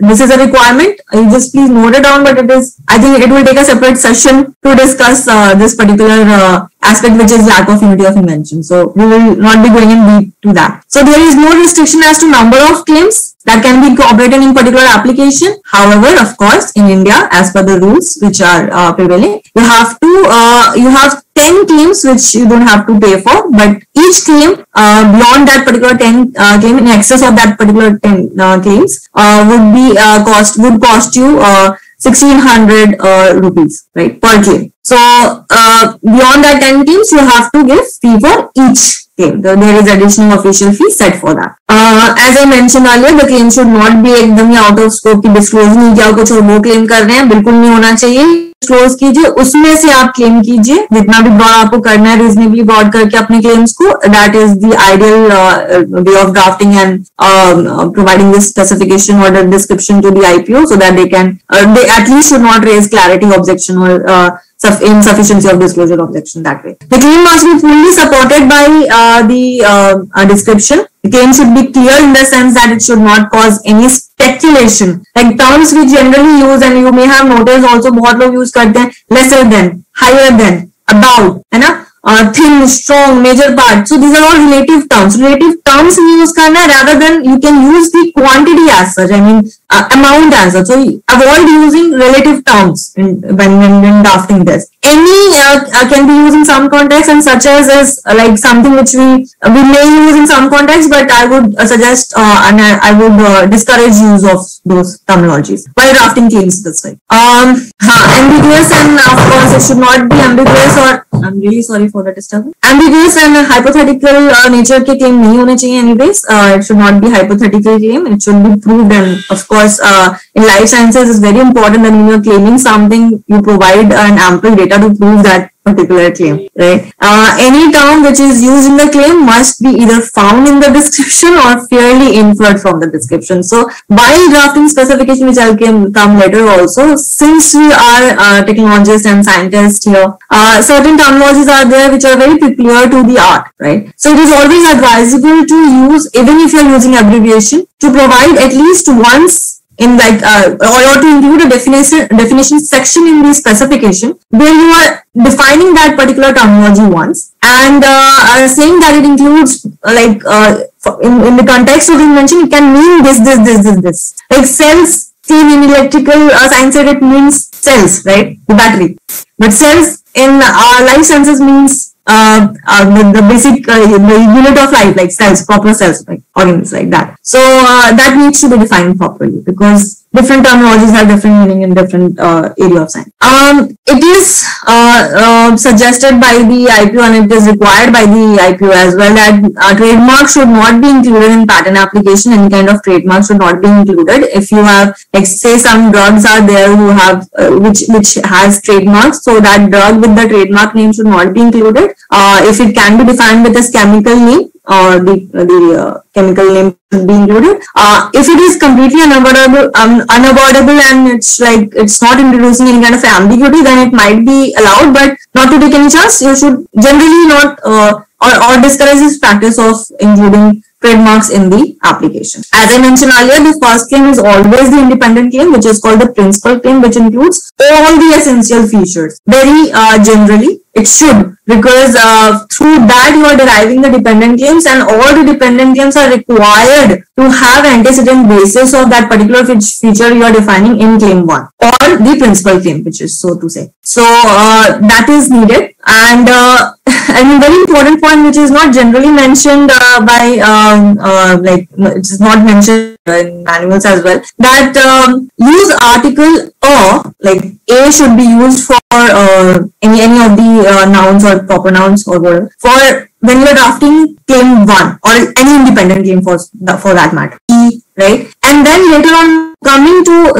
This is a requirement. You just please note it down, but it is, I think it will take a separate session to discuss this particular aspect, which is lack of unity of invention. So we will not be going in deep to that. So there is no restriction as to number of claims that can be incorporated in particular application. However, of course, in India, as per the rules which are prevailing, you have to you have 10 claims which you don't have to pay for, but each claim beyond that particular 10 claim, in excess of that particular 10 claims would cost you 1600 rupees, right, per claim. So beyond that 10 claims, you have to give fee for each. Okay, there is additional official fee set for that. As I mentioned earlier, the claim should not be एकदम out of scope की disclose नहीं किया कुछ और वो claim कर रहे हैं, बिल्कुल नहीं होना चाहिए. Disclose कीजिए, उसमें से आप claim कीजिए जितना भी broad आपको करना है, reasonably broad करके अपने claims को. That is the ideal way of drafting and providing this specification or the description to the IPO, so that they can they at least should not raise clarity objection or insufficiency of disclosure objection that way. The claim must be fully supported by the description. The claim should be clear in the sense that it should not cause any speculation. Like terms we generally use, and you may have noticed also, बहुत लोग use करते हैं lesser than, higher than, about, है ना? Thin, strong, major part. So these are all relative terms. Relative terms you use karna rather than you can use the quantity as such. I mean amount as such. So avoid using relative terms when drafting this. Any can be used in some contexts, and such as is like something which we may use in some contexts, but I would suggest and I would discourage use of those terminologies while drafting claims this way. Ambiguous, and of course it should not be ambiguous or I'm really sorry for the disturbance. Ambiguous and hypothetical nature के claim नहीं होने चाहिए anyways. It should not be hypothetical claim. It should be proved, and of course in life sciences it's very important that when you're claiming something, you provide an ample data to prove that particular claim, right? Any term which is used in the claim must be either found in the description or fairly inferred from the description. So while drafting specification, which I'll come later also, since we are technologists and scientists here, certain terminologies are there which are very peculiar to the art, right? So it is always advisable to use, even if you're using abbreviation, to provide at least once in like or to include a definition section in the specification where you are defining that particular terminology once and saying that it includes like in the context of the invention, it can mean this, this, this, this, this. Like cells, seen in electrical science it means cells, right? The battery. But cells in life sciences means the basic the unit of life, like cells, proper cells, like organs, like that. So that needs to be defined properly, because different terminologies have different meaning in different area of science. It is suggested by the IPO, and it is required by the IPO as well, that trademark should not be included in patent application. Any kind of trademark should not be included. If you have, like, say some drugs are there who have which has trademarks, so that drug with the trademark name should not be included. If it can be defined with this chemical name, or the chemical name should be included. If it is completely unavoidable and it's like it's not introducing any kind of ambiguity, then it might be allowed, but not to take any chance. You should generally not or discourage this practice of including trademarks in the application. As I mentioned earlier, the first claim is always the independent claim, which is called the principal claim, which includes all the essential features. Very generally, it should, because through that you are deriving the dependent claims, and all the dependent claims are required to have antecedent basis of that particular feature you are defining in claim 1 or the principal claim, which is so to say. So that is needed, and I mean very important point which is not generally mentioned by like it is not mentioned in manuals as well, that use article or, like a should be used for any of the nouns or proper nouns or whatever for when you are drafting claim 1 or any independent claim for that matter, right? And then later on coming to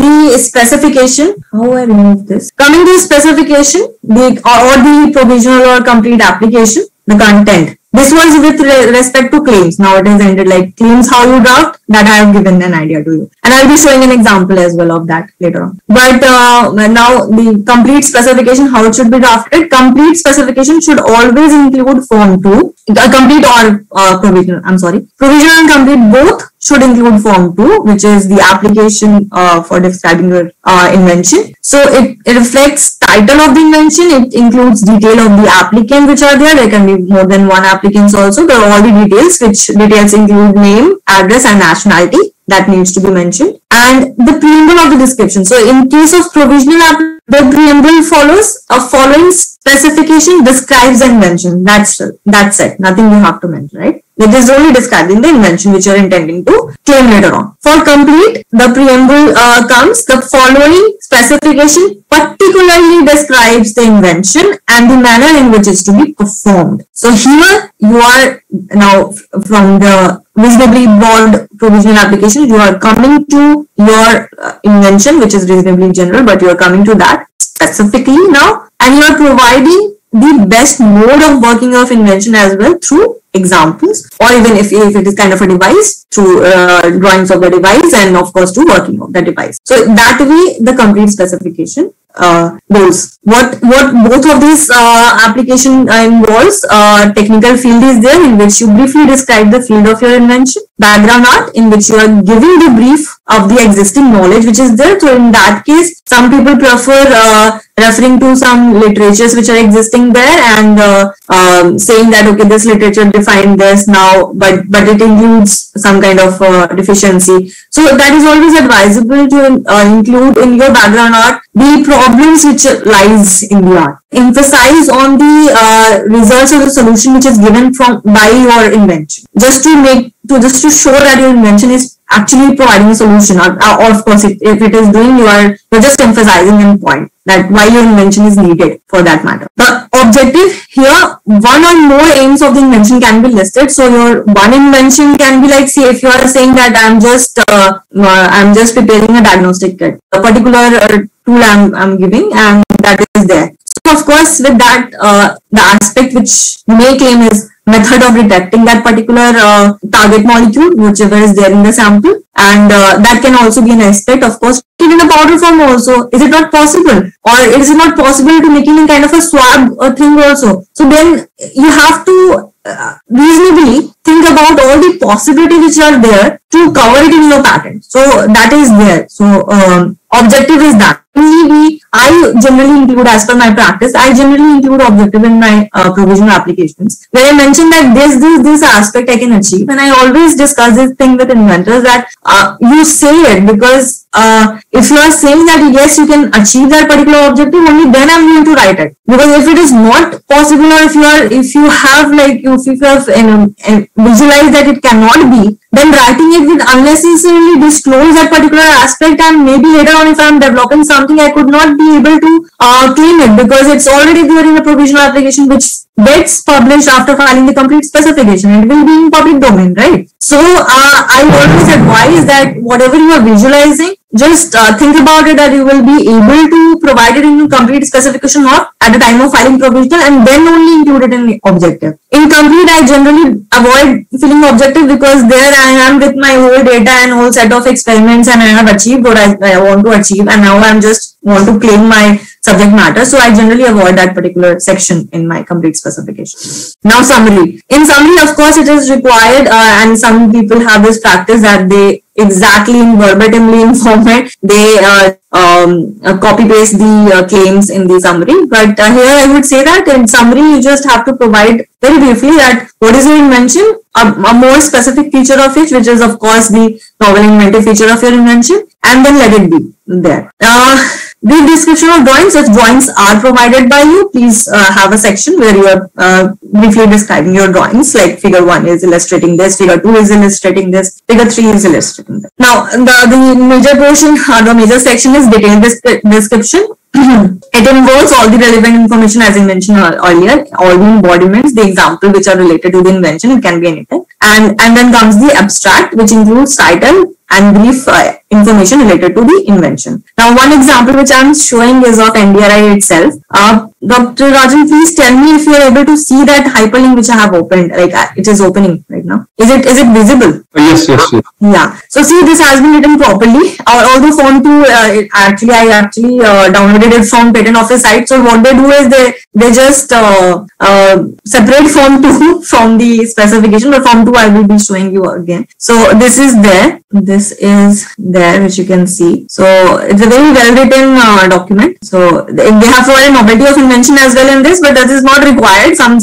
the specification. How I remove this? Coming to specification, the provisional or complete application, the content. This was with respect to claims. Now it is ended, like claims how you draft, that I have given an idea to you, and I'll be showing an example as well of that later on. But now the complete specification, how it should be drafted. Complete specification should always include form 2, complete or provisional. I'm sorry, provisional and complete both should include Form 2, which is the application for describing your invention. So it reflects title of the invention. It includes detail of the applicant which are there. There can be more than one applicants also. There are all the details, which details include name, address and nationality. That needs to be mentioned. And the preamble of the description. So in case of provisional application, the preamble follows a following specification describes the invention. That's it. Nothing you have to mention, right? It is only describing the invention which you are intending to claim later on. For complete, the preamble comes, the following specification particularly describes the invention and the manner in which it is to be performed. So here you are now from the reasonably broad provisional application, you are coming to your invention, which is reasonably general, but you are coming to that specifically now, and you are providing the best mode of working of invention as well through examples, or even if it is kind of a device, through drawings of the device and of course to working of the device. So that way the complete specification goes. What both of these application involves, technical field is there in which you briefly describe the field of your invention, background art in which you are giving the brief of the existing knowledge which is there. So in that case, some people prefer referring to some literatures which are existing there and saying that okay, this literature defined this now, but it includes some kind of deficiency. So that is always advisable to include in your background art the problems which lies in the art. Emphasize on the results or the solution which is given by your invention, just to show that your invention is actually providing a solution, or of course if it is doing, you are just emphasizing in point that why your invention is needed for that matter. The objective here, one or more aims of the invention can be listed. So your one invention can be like, say if you are saying that I'm just preparing a diagnostic kit, a particular tool I'm giving, and that is there. So of course with that, the aspect which you may claim is method of detecting that particular target molecule, whichever is there in the sample, and that can also be an aspect. Of course, in a powder form also, is it not possible, or is it not possible to make it in kind of a swab thing also? So then you have to reasonably think about all the possibilities which are there to cover it in your patent. So that is there. So objective is that. I generally include, as per my practice, I generally include objective in my provisional applications, where I mention that this aspect I can achieve, and I always discuss this thing with inventors that you say it, because if you are saying that yes, you can achieve that particular objective, only then I'm going to write it. Because if it is not possible, or if you have visualized that it cannot be, then writing it would unnecessarily disclose that particular aspect, and maybe later on if I'm developing something, I could not be able to claim it because it's already there in a provisional application which gets published after filing the complete specification. It will be in public domain, right? So I always advise that whatever you are visualizing, just think about it that you will be able to provide it in complete specification or at the time of filing provisional, and then only include it in the objective. In complete, I generally avoid filling objective because there I am with my whole data and whole set of experiments, and I have achieved what I want to achieve, and now I just want to claim my subject matter. So I generally avoid that particular section in my complete specification. Now summary. In summary, of course, it is required, and some people have this practice that they exactly in verbatimly in format, they copy paste the claims in the summary. But here I would say that in summary, you just have to provide very briefly that what is your invention, a more specific feature of it, which is of course the novel inventive feature of your invention, and then let it be there. The description of drawings, if drawings are provided by you, please have a section where you are briefly describing your drawings, like figure 1 is illustrating this, figure 2 is illustrating this, figure 3 is illustrating that. Now, the major portion, the major section is detailed description. It involves all the relevant information, as I mentioned earlier, all the embodiments, the example which are related to the invention, it can be anything. And then comes the abstract, which includes title and brief information related to the invention. Now, one example which I'm showing is of NDRI itself. Dr. Rajan, please tell me if you are able to see that hyperlink which I have opened, like it is opening right now. Is it visible? Yes, yes, yes. Yeah. So see, this has been written properly. Although Form 2, I actually downloaded it from Patent Office site. So what they do is they just separate Form 2 from the specification. But Form 2 I will be showing you again. So this is there. This is there, which you can see. So it's a very well written document. So they have provided novelty of invention as well in this, but that is not required. Some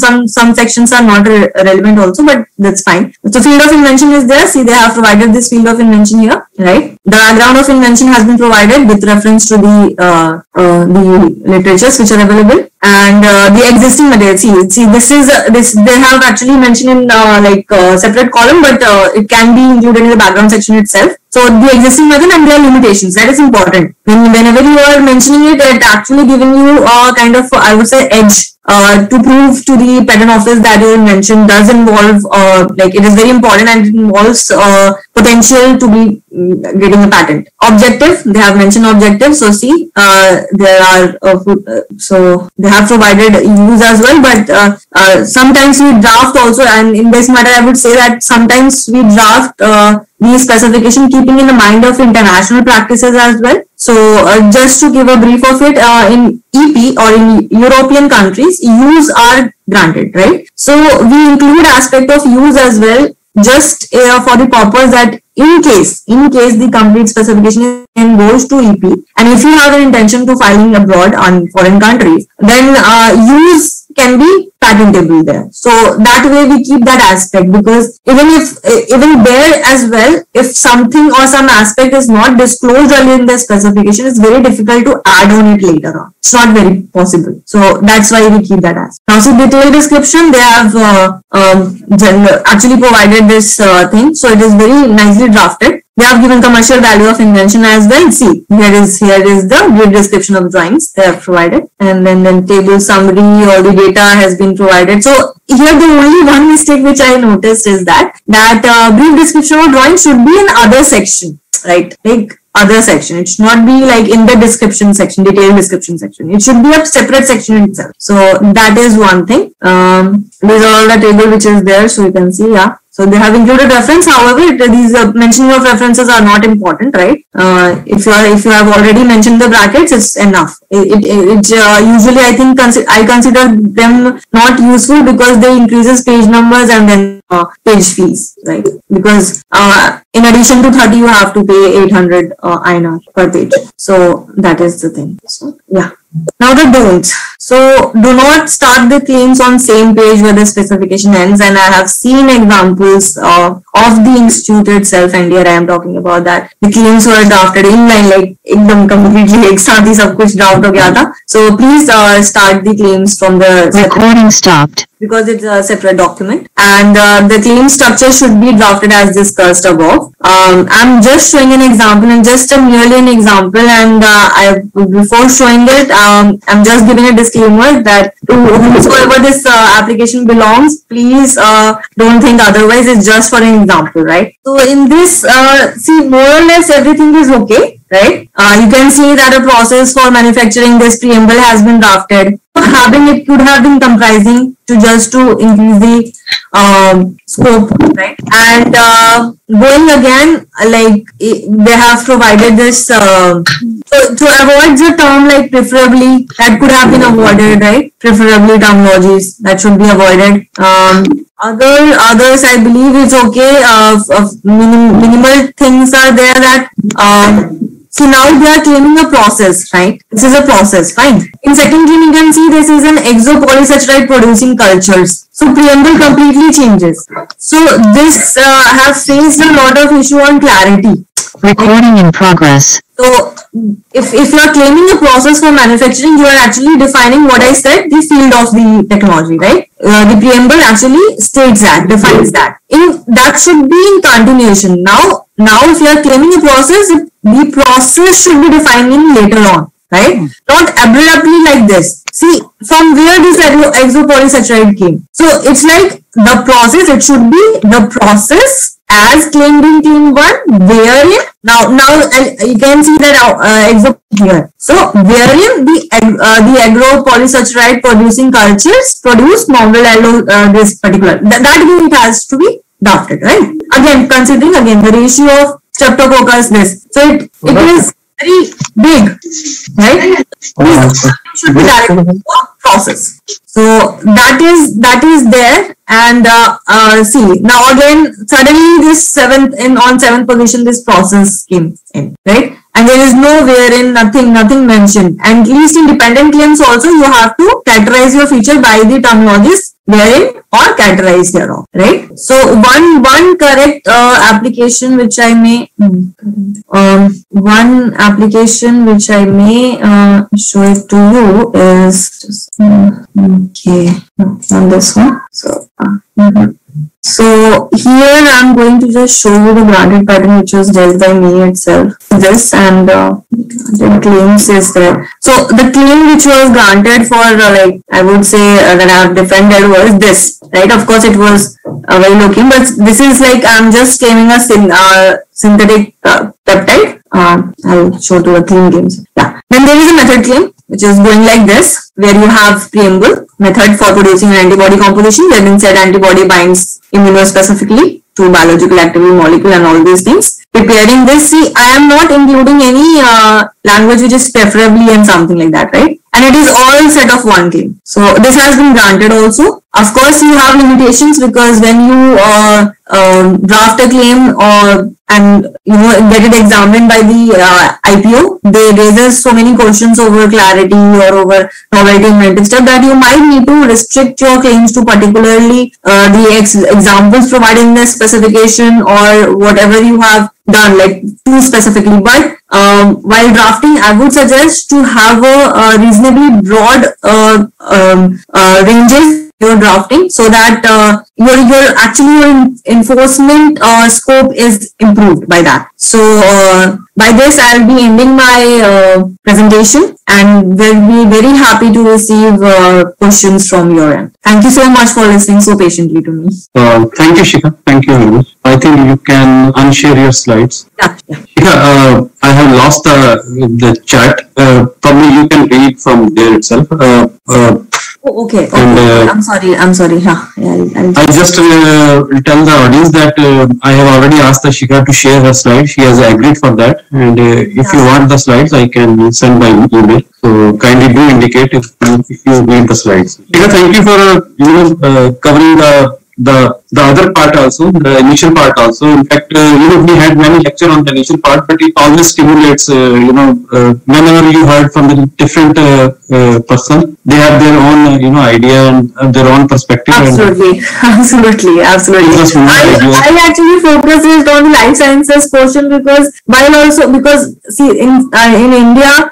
sections are not relevant also, but that's fine. So field of invention is there. See, they have provided this field of invention here, right? The background of invention has been provided with reference to the literatures which are available, and the existing material. See, this is this they have actually mentioned in separate column, but it can be included in the background section itself. So the existing method and their limitations, that is important. Whenever you are mentioning it, it's actually giving you a kind of, I would say, edge to prove to the patent office that your invention does involve, it is very important and it involves potential to be getting a patent. Objective, they have mentioned objective. So see, so they have provided use as well, but sometimes we draft also, and in this matter I would say that sometimes we draft the specification keeping in the mind of international practices as well. So just to give a brief of it, in EP or in European countries, use are granted, right? So we include aspect of use as well, just for the purpose that in case the complete specification goes to EP, and if you have an intention to filing abroad on foreign countries, then use can be patentable there. So that way we keep that aspect, because even there as well, if something or some aspect is not disclosed early in the specification, it's very difficult to add on it later on. It's not very possible. So that's why we keep that aspect. Now see, detailed description, they have actually provided this thing. So it is very nicely drafted. They have given commercial value of invention as well. See, here is the grid description of drawings they have provided, and then table summary, all the data has been provided. So here the only one mistake which I noticed is that brief description of drawing should be in other section, right? Like other section, it should not be like in the description section, detailed description section. It should be a separate section itself. So that is one thing. These are all the table which is there, so you can see, yeah. So they have included reference. However, these mentioning of references are not important, right? If you have already mentioned the brackets, it's enough. Usually I consider them not useful because they increases page numbers and then page fees, right? Because in addition to 30, you have to pay 800 INR per page. So that is the thing. So yeah. Now the don'ts. So do not start the claims on same page where the specification ends, and I have seen examples of the institute itself, and here I am talking about that. The claims were drafted in line, like एकदम completely एक साथ ही सब कुछ draft हो गया था. So please start the claims from the recording stopped, because it's a separate document, and the claim structure should be drafted as discussed above. I'm just showing an example, and just merely an example, and before showing it, I'm just giving a disclaimer that to whoever this application belongs, please don't think otherwise. It's just for an example, right? So in this, see, more or less everything is okay. Right? You can see that a process for manufacturing this preamble has been drafted. It could have been comprising to increase the scope, right? And going again, they have provided this to avoid the term like preferably, that could have been avoided, right? Preferably terminologies that should be avoided. Others I believe is okay. Minimal things are there that. So now they are claiming a process, right? This is a process, fine. In second claim, you can see this is an exopolysaccharide producing cultures. So preamble completely changes. So this has faced a lot of issue on clarity. Recording in progress. So if you are claiming a process for manufacturing, you are actually defining what I said, the field of the technology, right? The preamble actually states that, defines that. That should be in continuation. Now if you are claiming a process, the process should be defined in later on, right? Not abruptly like this. See, from where this exopolysaccharide came. So it's like the process, it should be the process as claimed in claim 1, wherein now you can see that example here. So wherein the agro polysaccharide producing cultures produce novel allo this particular that unit has to be adopted, right? Again, considering the ratio of streptococcus this, so it is very big, right? This should be directed to the process. So that is there. And see, now again, suddenly this on seventh position, this process came in, right? And there is no wherein nothing mentioned. And at least in dependent claims also, you have to categorize your feature by the terminologies wherein or categorize thereof, right? So one correct application which I may show it to you is just, okay, on this one. So so here I'm going to just show you the granted patent which was dealt by me itself. This and the claims is there. So the claim which was granted for like I would say that I have defended was this, right? Of course it was very looking, but this is like I'm just claiming a synthetic peptide. I'll show to the claim claims. Yeah. Then there is a method claim which is going like this, where you have preamble method for producing an antibody composition, wherein said antibody binds immunospecifically to biological active molecule and all these things. Preparing this, see, I am not including any language which is preferably and something like that, right? And it is all set of one claim. So this has been granted also. Of course, you have limitations because when you draft a claim or get it examined by the IPO, they raises so many questions over clarity or over novelty and stuff that you might need to restrict your claims to particularly the examples provided in the specification or whatever you have done, like too specifically. But while drafting, I would suggest to have a reasonably broad ranges you're drafting, so that your enforcement scope is improved by that. So by this, I'll be ending my presentation, and will be very happy to receive questions from your end. Thank you so much for listening so patiently to me. Thank you, Shikha. Thank you very much. I think you can unshare your slides. Yeah. Shikha, I have lost the chat. Probably you can read from there itself. Oh, okay. And, I'm sorry. I'll just tell the audience that I have already asked the Shikha to share her slide. She has agreed for that. And if you want the slides, I can send by email. So kindly do indicate if you need the slides. Shikha, thank you for covering the other part also, the initial part also. In fact, we had many lectures on the initial part, but it always stimulates, whenever you heard from the different person, they have their own, idea and their own perspective. Absolutely, absolutely. I actually focused on the life sciences portion because, see, in India,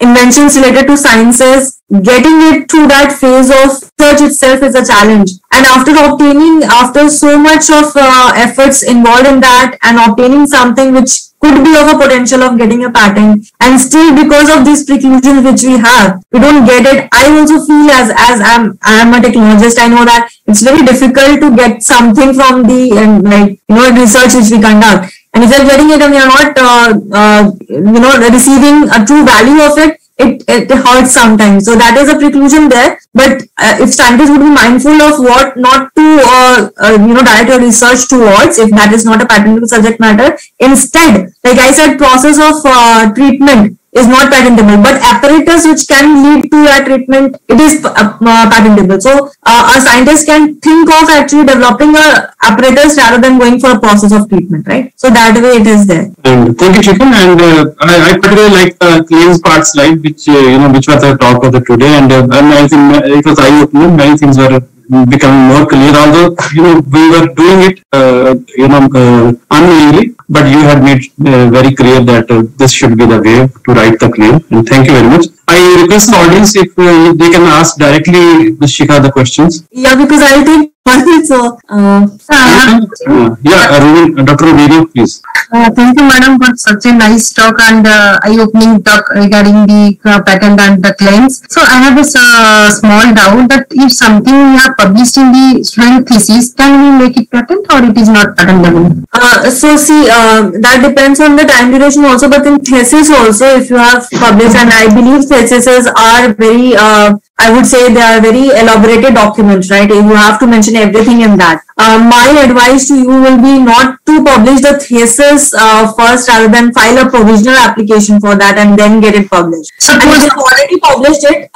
inventions related to sciences, getting it through that phase of research itself is a challenge. And after so much of efforts involved in that and obtaining something which could be of a potential of getting a patent, and still because of these preclusions which we have, we don't get it. I also feel as I am a technologist, I know that it's very difficult to get something from the research which we conduct. And if you're getting it and you're not, receiving a true value of it, it hurts sometimes. So that is a preclusion there. But if scientists would be mindful of what not to, direct your research towards, if that is not a patentable subject matter, instead, like I said, process of treatment is not patentable, but apparatus which can lead to a treatment, it is patentable. So a scientist can think of actually developing a apparatus rather than going for a process of treatment, right? So that way it is there. Thank you, Shikha. And I particularly like the claims part slide, which which was the talk of the today, and I think it was eye-opening. Many things were becoming more clear, although we were doing it unknowingly, but you had made very clear that this should be the way to write the claim. And thank you very much. I request the audience if they can ask directly Shikha the questions. Yeah, because I think so. Dr. Vero, please. Thank you, madam, for such a nice talk and eye-opening talk regarding the patent and the claims. So I have this small doubt that if something we have published in the student thesis, can we make it patent or it is not patentable? So see, that depends on the time duration also, but in thesis also, if you have published, and I believe theses are very I would say they are very elaborated documents, right? You have to mention everything in that. My advice to you will be not to publish the thesis first, rather than file a provisional application for that and then get it published. So if you have already published it,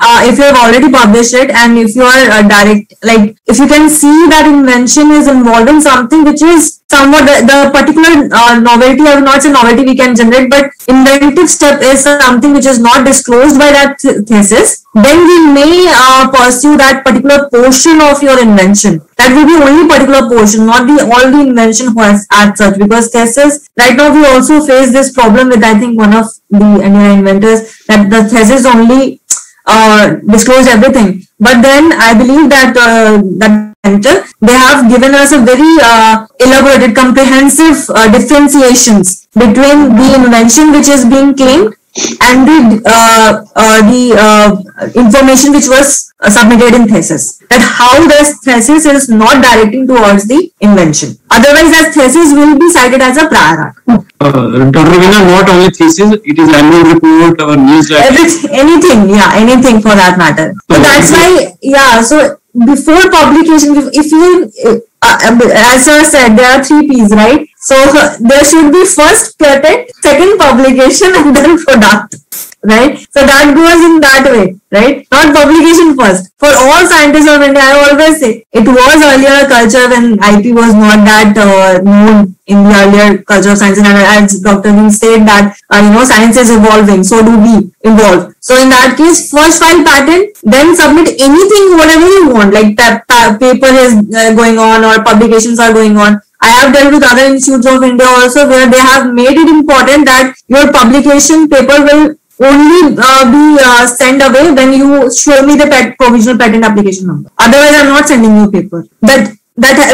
and if you are direct, like if you can see that invention is involving something which is somewhat the particular novelty, or not say novelty we can generate, but inventive step is something which is not disclosed by that thesis, then we may pursue that particular portion of your invention. That will be only particular portion, not the all the invention as such, because thesis, right now we also face this problem with, I think, one of the inventors, that the thesis only disclosed everything. But then I believe that they have given us a very elaborated, comprehensive differentiations between the invention which is being claimed and the information which was submitted in thesis. That how this thesis is not directing towards the invention. Otherwise, that thesis will be cited as a prior art. Dr. Vina, not only thesis, it is annual report or newsletter. Anything, yeah, anything for that matter. So that's why, yeah, so before publication, if you, as I said, there are three P's, right? So there should be first patent, second publication, and then product, right? So that goes in that way, right? Not publication first. For all scientists of India, I always say, it was earlier a culture when IP was not that known in the earlier culture of science. And as Dr. Vin said that, science is evolving, so do we evolve. So in that case, first file patent, then submit anything, whatever you want, like that paper is going on or publications are going on. I have dealt with other institutes of India also where they have made it important that your publication paper will only be sent away when you show me the provisional patent application number. Otherwise, I'm not sending you paper. That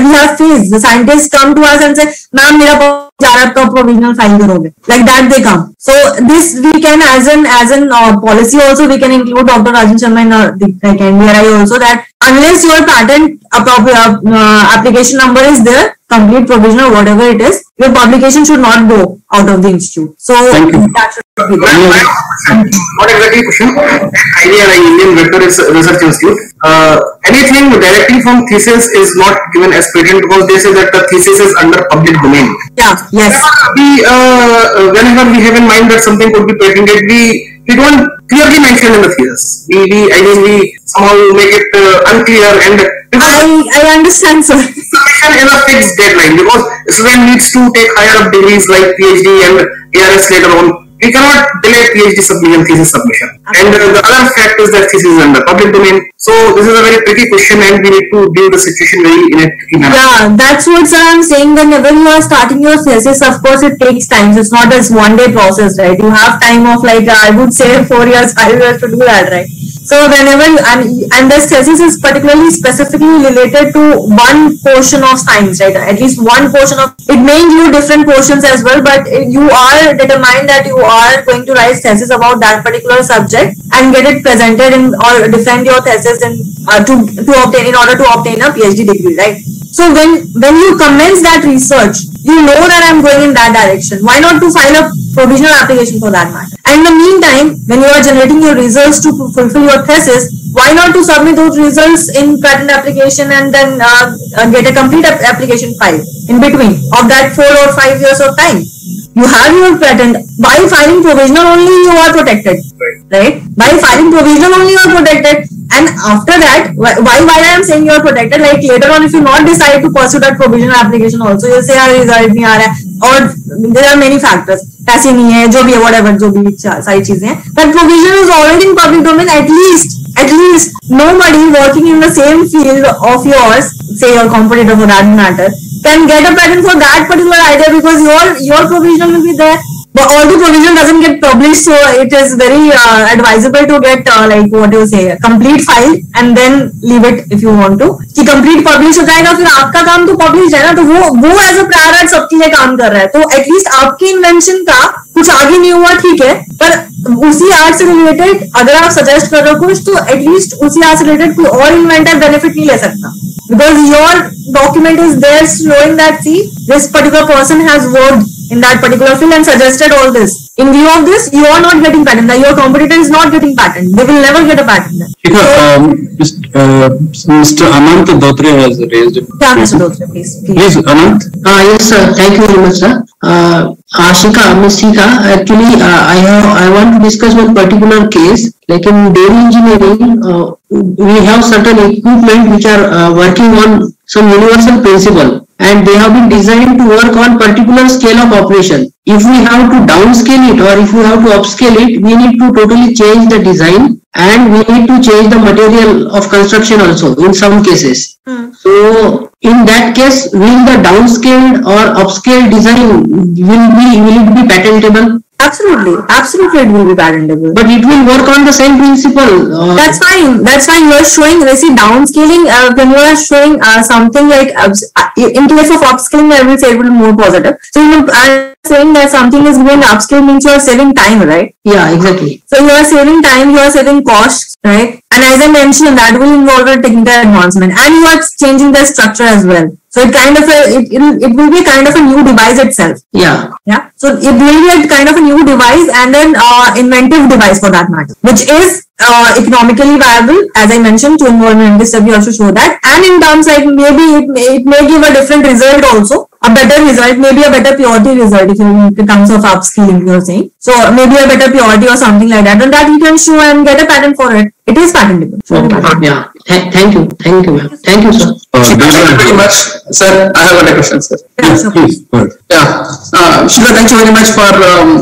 we have faced. The scientists come to us and say, ma'am, mera provisional file karoge. Like that they come. So this we can, as an policy also, we can include Dr. Rajan Sharma in like NDRI also, that unless your patent application number is there, complete provisional, whatever it is, your publication should not go out of the institute. So that should be not exactly question. Indian Vector Research Institute. Anything directly from thesis is not given as patent, because they say that the thesis is under public domain. Yeah. Yes. Whenever we have in mind that something could be patented, we don't clearly mention in the thesis. We somehow make it unclear, and I understand, sir. Submission is a fixed deadline, because student needs to take higher up degrees like PhD and ARS later on. We cannot delay PhD submission, thesis submission. Okay. And the other fact is that thesis is under public domain. So this is a very tricky question, and we need to deal the situation very in a tricky manner. Yeah, that's what, sir, I'm saying. Whenever you are starting your thesis, of course it takes time. So it's not as one-day process, right? You have time of, like, I would say 4 years, 5 years to do that, right? So whenever, and this thesis is particularly specifically related to one portion of science, right? At least one portion of, it may include different portions as well, but you are determined that you are going to write thesis about that particular subject and get it presented in, or defend your thesis in, in order to obtain a PhD degree, right? So when you commence that research, you know that I'm going in that direction. Why not to file a provisional application for that matter? And in the meantime, when you are generating your results to fulfill your thesis, why not to submit those results in patent application and then get a complete application file in between of that 4 or 5 years of time? You have your patent. By filing provisional only, you are protected, right? By filing provisional only, you are protected. And after that, why I am saying you are protected, like later on if you not decide to pursue that provisional application also, you'll say, result nahi aa raha hai, or there are many factors, paise nahi hai, jo bhi hai, whatever, jo bhi sari cheeze hai. That provision is already in public domain. At least nobody working in the same field of yours, say your competitor for that matter, can get a patent for that particular idea, because your provisional will be there. But all the provision doesn't get published, so it is very advisable to get like what do you say, a complete file and then leave it if you want to. कि complete publish हो जाएगा फिर आपका काम तो publish है ना, तो वो as a prior art सबके लिए काम कर रहा है, तो at least आपकी invention का कुछ आगे नहीं हुआ, ठीक है, पर उसी आर्ट से रिलेटेड अगर आप सजेस्ट कर रहे हो कुछ तो एटलीस्ट उसी आर्ट से रिलेटेड कोई और इन्वेंटर बेनिफिट नहीं ले सकता, because your document is there showing that see this particular person has worked in that particular field and suggested all this. In view of this, you are not getting patent. Your competitor is not getting patent. They will never get a patent. Shikha, so, Mr. Anant Dotre has raised it. Yeah, Mr. Dotre, please. Please, Anant. Yes, sir. Thank you very much, sir. Shikha, Ms. Shikha, actually, I want to discuss one particular case. Like in dairy engineering, we have certain equipment which are working on some universal principle, and they have been designed to work on particular scale of operation. If we have to downscale it or if we have to upscale it, we need to totally change the design and we need to change the material of construction also in some cases. So in that case, will the downscaled or upscaled design will it be patentable? Absolutely, absolutely, it will be patentable. But it will work on the same principle. That's fine. That's fine. You are showing, you see, downscaling. When you are showing something like in case of upscaling, I will say it will be more positive. So you are saying that something is going upscale means you are saving time, right? Yeah, exactly. So you are saving time. You are saving costs, right? And as I mentioned, that will involve a technical advancement, and you are changing the structure as well. So it kind of it will be kind of a new device itself. Yeah, yeah. So it will be a kind of a new device and an inventive device for that matter, which is economically viable, as I mentioned. To environmental industry also show that, and in terms like maybe it may give a different result also. A better result, maybe a better purity result if it comes of upscaling, you're saying. So maybe a better purity or something like that, and that you can show and get a patent for it. It is patentable. Yeah. Thank you, ma'am. Thank you, sir. Thank you very much, sir. I have a question, sir. Yes, please. Yeah. Shiva, thank you very much for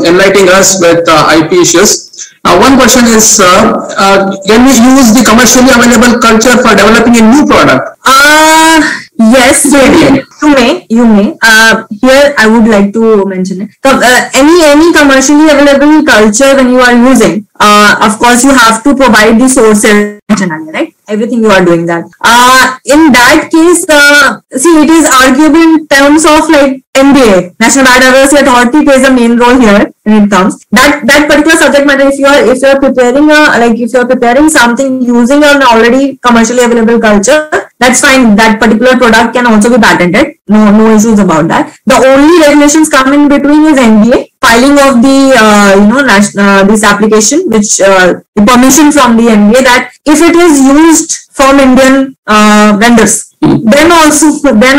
enlightening us with IP issues. Now, one question is, can we use the commercially available culture for developing a new product? Yes, maybe. You may. Here I would like to mention it. Any commercially available culture when you are using, of course you have to provide the sources, right? Everything you are doing that. In that case, see, it is arguable in terms of like NBA, National Patent Act Authority plays a main role here in terms that particular subject matter. If you are preparing something using an already commercially available culture, that's fine. That particular product can also be patented. No issues about that. The only regulations come in between is NDA, filing of the this application, which the permission from the NDA that if it is used from Indian vendors, then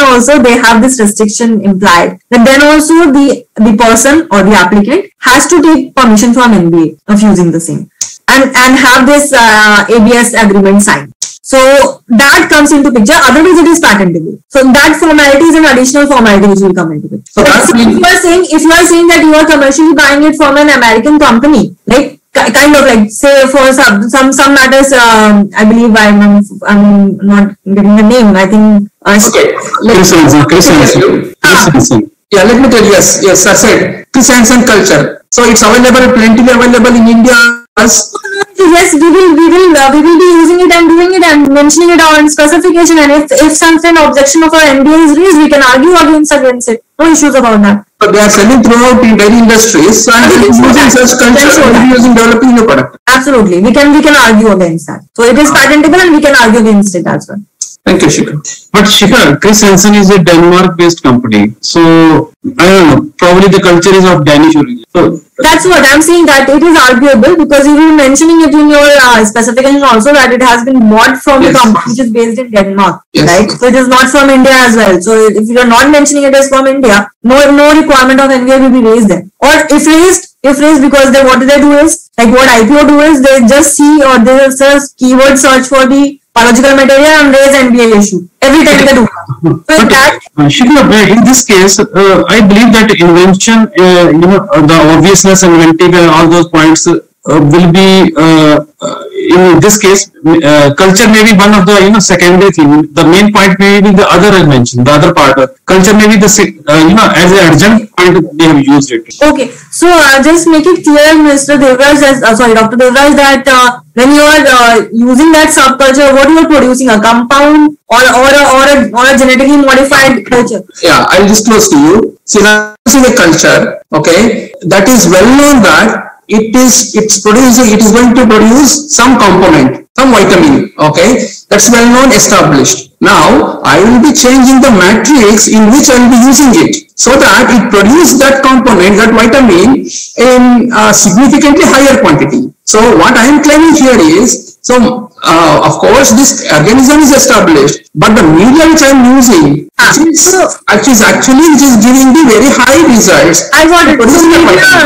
also they have this restriction implied. But then also the person or the applicant has to take permission from NDA of using the same and have this ABS agreement signed. So that comes into picture. Otherwise, it is patentable. So that formality is an additional formality which will come into picture. So if you are saying that you are commercially buying it from an American company, like kind of like say for some matters, I believe I'm not getting the name. I think. Okay. Christensen. Yeah, let me tell you. Yes, I said Christensen culture. So it's available, plenty available in India. Yes, we will be using it and doing it and mentioning it on specification, and if some kind of objection of our NDA is raised, we can argue against it. No issues about that. But they are selling throughout in dairy industries, so I think using such culture and using developing new product. Absolutely, we can argue against that. So it is patentable, and we can argue against it as well. Thank you, Shikhar. But Shikhar, Christensen is a Denmark-based company, so I don't know. Probably the culture is of Danish origin. So that's what I'm saying. That it is arguable because you were mentioning it in your specification also that it has been bought from a company which is based in Denmark, right? So it is not from India as well. So if you are not mentioning it as from India, no requirement of NDA will be raised then. Or if raised, because what do they do is like what IPO do is they just see or they just keyword search for the biological material and raise NDA issue every time they do. So that in this case, I believe that invention, the obviousness, inventive, all those points will be in this case culture may be one of the secondary thing. The main point may be the other I mentioned, the other part. Culture may be the as an adjunct point they have used it. Okay, so just make it clear, Mr. Devraj, Dr. Devraj, that when you are using that subculture, what you are producing, a compound or a genetically modified culture? Yeah, I'll disclose to you. See, now this is a culture. Okay, that is well known that it is going to produce some component, some vitamin. Okay, that's well known, established. Now I will be changing the matrix in which I will be using it, so that it produces that component, that vitamin, in a significantly higher quantity. So what I am claiming here is, so of course this organism is established, but the media which I am using is actually giving the very high results. I got it.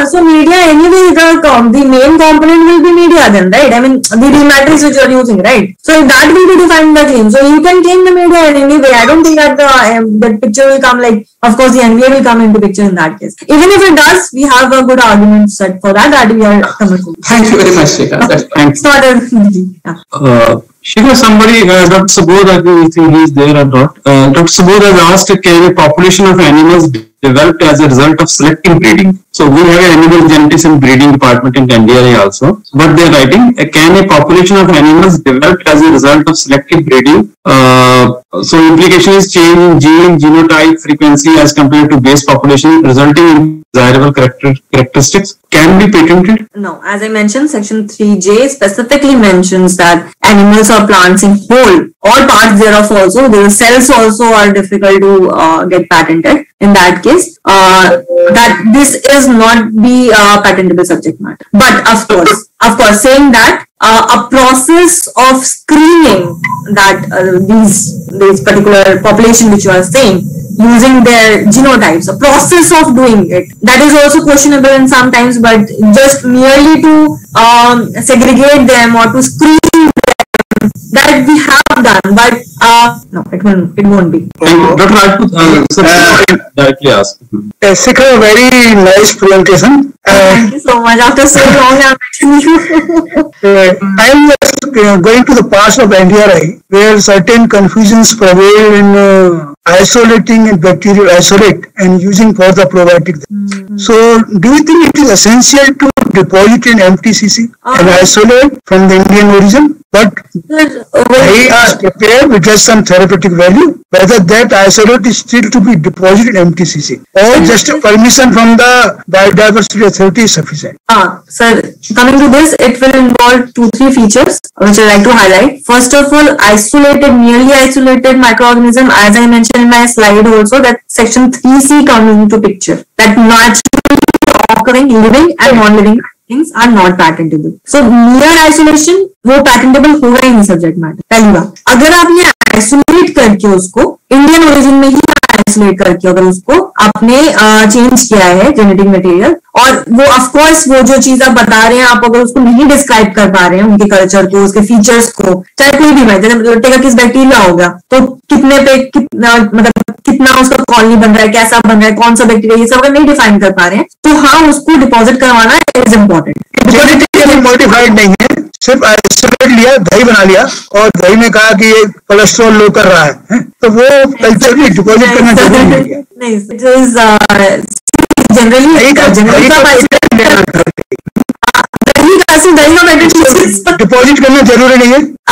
So media anyway, the main component will be media then, right? I mean the D matrix which you are using, right? So that will be defined the claim. So you can claim the media in any way. I don't think that the picture will come, like of course the NBA will come into picture in that case. Even if it does, we have a good argument set for that, that we are comfortable. Thank you very much, Shikha. Thanks. Shikha, somebody, Dr. Subodh, I think he is there or not. Dr. Subodh has asked, can a population of animals developed as a result of selective breeding? So we have an animal genetics and breeding department in NDRI also. But they are writing, can a population of animals developed as a result of selective breeding? So implication is change in gene, genotype, frequency as compared to base population, resulting in desirable characteristics, can be patented? No, as I mentioned, section 3J specifically mentions that animals or plants in whole, all parts thereof also, their cells also are difficult to get patented. In that case, that this is not the patentable subject matter. But of course, saying that a process of screening that these particular population which you are saying, using their genotypes, a process of doing it, that is also questionable in sometimes. But just merely to segregate them or to screen them, that we have done, but no, it won't be. Shikha, very nice presentation. Thank you so much. After so long, I'm asking you. I'm just going to the past of NDRI, where certain confusions prevail in isolating and bacterial isolate and using for the probiotic. So, do you think it is essential to deposit in MTCC and isolate from the Indian origin? But they are prepared with just some therapeutic value. Whether that isolate is still to be deposited in MTCC or just a permission from the biodiversity authority is sufficient. Sir, coming to this, it will involve 2-3 features which I like to highlight. First of all, merely isolated microorganism, as I mentioned in my slide also, that section 3C comes into picture, that naturally occurring living and non-living things are not patentable. So mere isolation वो patentable होगा ही नहीं subject matter. पहली बात, अगर आप ये isolate करके उसको Indian origin में ही isolate करके अगर उसको आपने change किया है genetic material, और वो of course वो जो चीज आप बता रहे हैं आप अगर उसको नहीं describe कर पा रहे हैं उनके culture को, उसके features को, चाहे कोई भी मैं जैसे किस बैक्टीरिया होगा तो कितने पे कितना मतलब कितना उसका कॉलोनी बन रहा है, कैसा बन रहा है, कौन सा बैक्टीरिया, ये सब अगर नहीं डिफाइन कर पा रहे हैं तो हाँ उसको डिपॉजिट करवाना इज इम्पोर्टेंट। मॉडिफाइड नहीं है, सिर्फ आइसोलेट लिया, दही बना लिया और दही में कहा कि ये कोलेस्ट्रॉल लो कर रहा है, तो वो कल्चर में डिपॉजिट करना चाहिए नहीं। सो इज जनरली डिपॉजिट करना जरूरी नहीं है।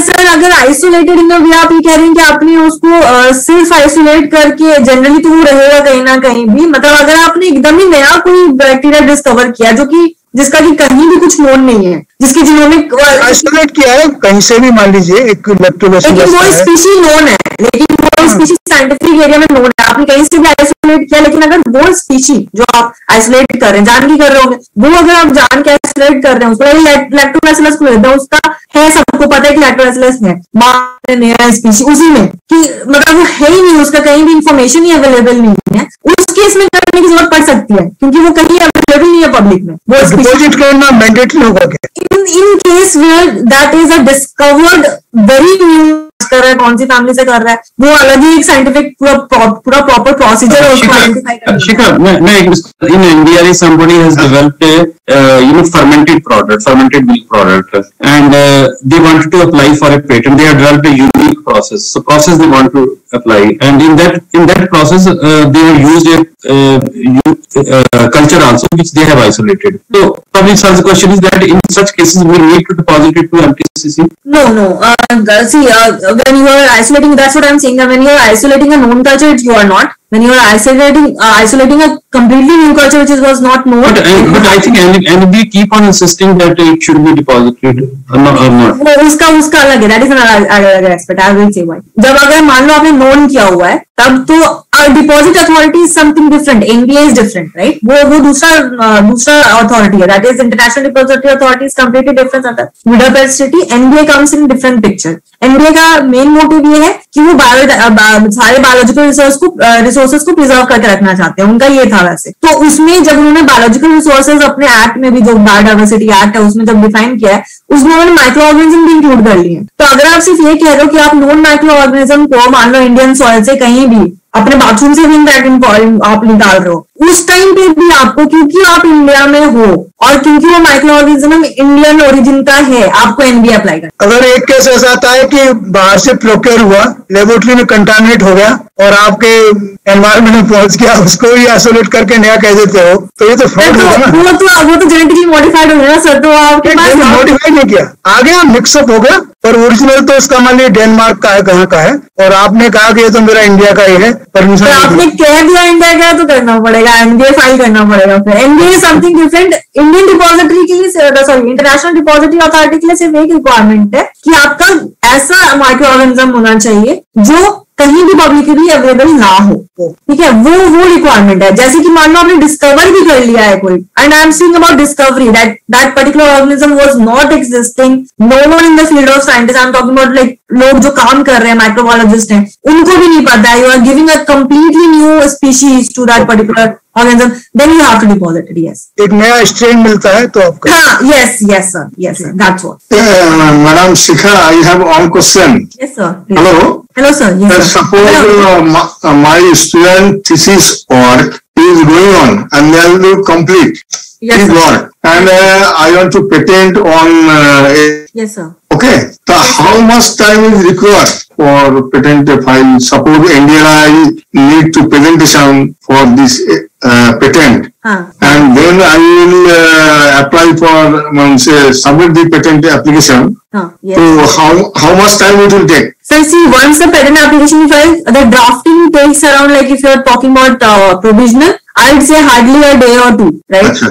सर अगर आइसोलेटेड इन भी आप ये कह रहे हैं कि आपने उसको सिर्फ आइसोलेट करके जनरली तो वो रहेगा कहीं ना कहीं भी, मतलब अगर आपने एकदम ही नया कोई बैक्टीरिया डिस्कवर किया जो कि जिसका कि कहीं भी कुछ नोन नहीं है, जिसकी जिनोमिक आइसोलेट किया है कहीं से भी, मान लीजिए एक लेकिन वो स्पीशी नोन है, लेकिन वो स्पीशी साइंटिफिक एरिया में नोन है, आपने कहीं से भी आइसोलेट किया, लेकिन अगर वो स्पीशी जो आप आइसोलेट कर रहे हैं जान के कर रहे होंगे, वो अगर आप जान के आइसोलेट कर रहे हैं उसको लैक्टोबैसिलस को लेते हैं, उसका है सबको पता है कि लैक्टोबैसिलस है नया स्पीशी उसी में कि मतलब वो है ही नहीं, उसका कहीं भी इंफॉर्मेशन ही अवेलेबल नहीं है, उस केस में करने की जरूरत पड़ सकती है क्योंकि वो कहीं अवेलेबल नहीं है पब्लिक में। वो डिपॉजिट करना मैंडेटरी होगा क्या in case where that is a discovered very new कर रहा है, कौन सी फैमिली से कर रहा है, वो अलग ही एक साइंटिफिक पूरा प्रॉपर प्रोसीजर है उसको आइडेंटिफाई करना। शिखर, मैं in NDRI somebody has developed fermented product, fermented milk product, and they wanted to apply for a patent. They had developed a unique process, so process they want to apply, and in that process they have used a culture also, which they have isolated. So probably the question is that in such cases we need to deposit it to MTCC? No, when you are isolating, that's what I'm saying, that when you are isolating a known culture, you are not. When you are isolating a completely new culture which was not known. But I think NCBI keep on insisting that it should be deposited or not. No, uska alag hai. That is another aspect. I will say why. जब अगर मान लो आपने known किया हुआ है, तब तो deposit authority is something different. NBA is different, right? वो दूसरा authority है. That is international depository authority is completely different. Budapest city NBA comes in different picture. NBA का main motive ये है कि वो सारे biological resources को preserve करके रखना चाहते हैं. उनका ये था वैसे. तो उसमें जब उन्होंने biological resources अपने act में भी, जो biodiversity act है उसमें जब define किया है, उसमें उन्होंने microorganism भी include कर लिए. तो अगर आप सिर्फ ये कह रहे हो कि आप known microorganism को मान लो Indian soil से कहीं भी अपने बाथरूम से भी इनफेक्ट आप निकाल रहे हो, उस टाइम पे भी आपको, क्योंकि आप इंडिया में हो और क्योंकि वो माइक्रो ऑर्गेनिज्म इंडियन ओरिजिन का है, आपको एनबीए अप्लाई करना. अगर एक केस ऐसा आता है कि बाहर से प्रोक्योर हुआ, लेबोरेटरी में कंटामिनेट हो गया और आपके एनवायरमेंट में पहुंच गया, उसको ही आइसोलेट करके नया कह देते हो, तो ये तो फ्रॉड है ना. वो तो जेनेटिकली मॉडिफाइड हो गया सर, तो आपके पास मॉडिफाइड नहीं किया, आ गया मिक्सअप हो गया, पर ओरिजिनल तो उसका मान लीजिए डेनमार्क का है, कहाँ का है, और आपने कहा कि ये तो मेरा इंडिया का ही है. परमिशन आपने कह दिया इंडिया का, तो करना पड़ेगा एनबीए फाइल करना पड़ेगा. फिर NBA something different. Indian depository के लिए, सॉरी इंटरनेशनल डिपॉजिटरी अथॉरिटी के लिए सिर्फ एक रिक्वायरमेंट है कि आपका ऐसा माइक्रो ऑर्गेनिज्म होना चाहिए जो कहीं भी पब्लिकली अवेलेबल ना हो. ठीक है, वो रिक्वायरमेंट है. जैसे कि मान लो आपने डिस्कवर भी कर लिया है कोई, and I am seeing about discovery that particular organism was not existing, no one in the field of scientist, I am talking about like लोग जो काम कर रहे हैं, माइक्रोबायोलॉजिस्ट हैं, उनको भी नहीं पता है. You are giving a completely new species to that particular organism, then you have to deposit it. Yes, एक नया स्ट्रेन मिलता है तो आपका. हां, yes yes sir, yes sir, that's what. Madam Shikha, I have one question. Yes sir. Hello sir. Yes, suppose my student thesis or is going on and they will complete. Yes, sir. And I want to patent on yes sir. Okay, so yes, how sir. Much time is required for patent file? Suppose India need to presentation for this patent. Huh. And then I will apply for, submit the patent application. Huh. Yes. So how much time it will take? So see, once the patent application is filed, the drafting takes around, like if you are talking about provisional, I would say hardly a day or two, right?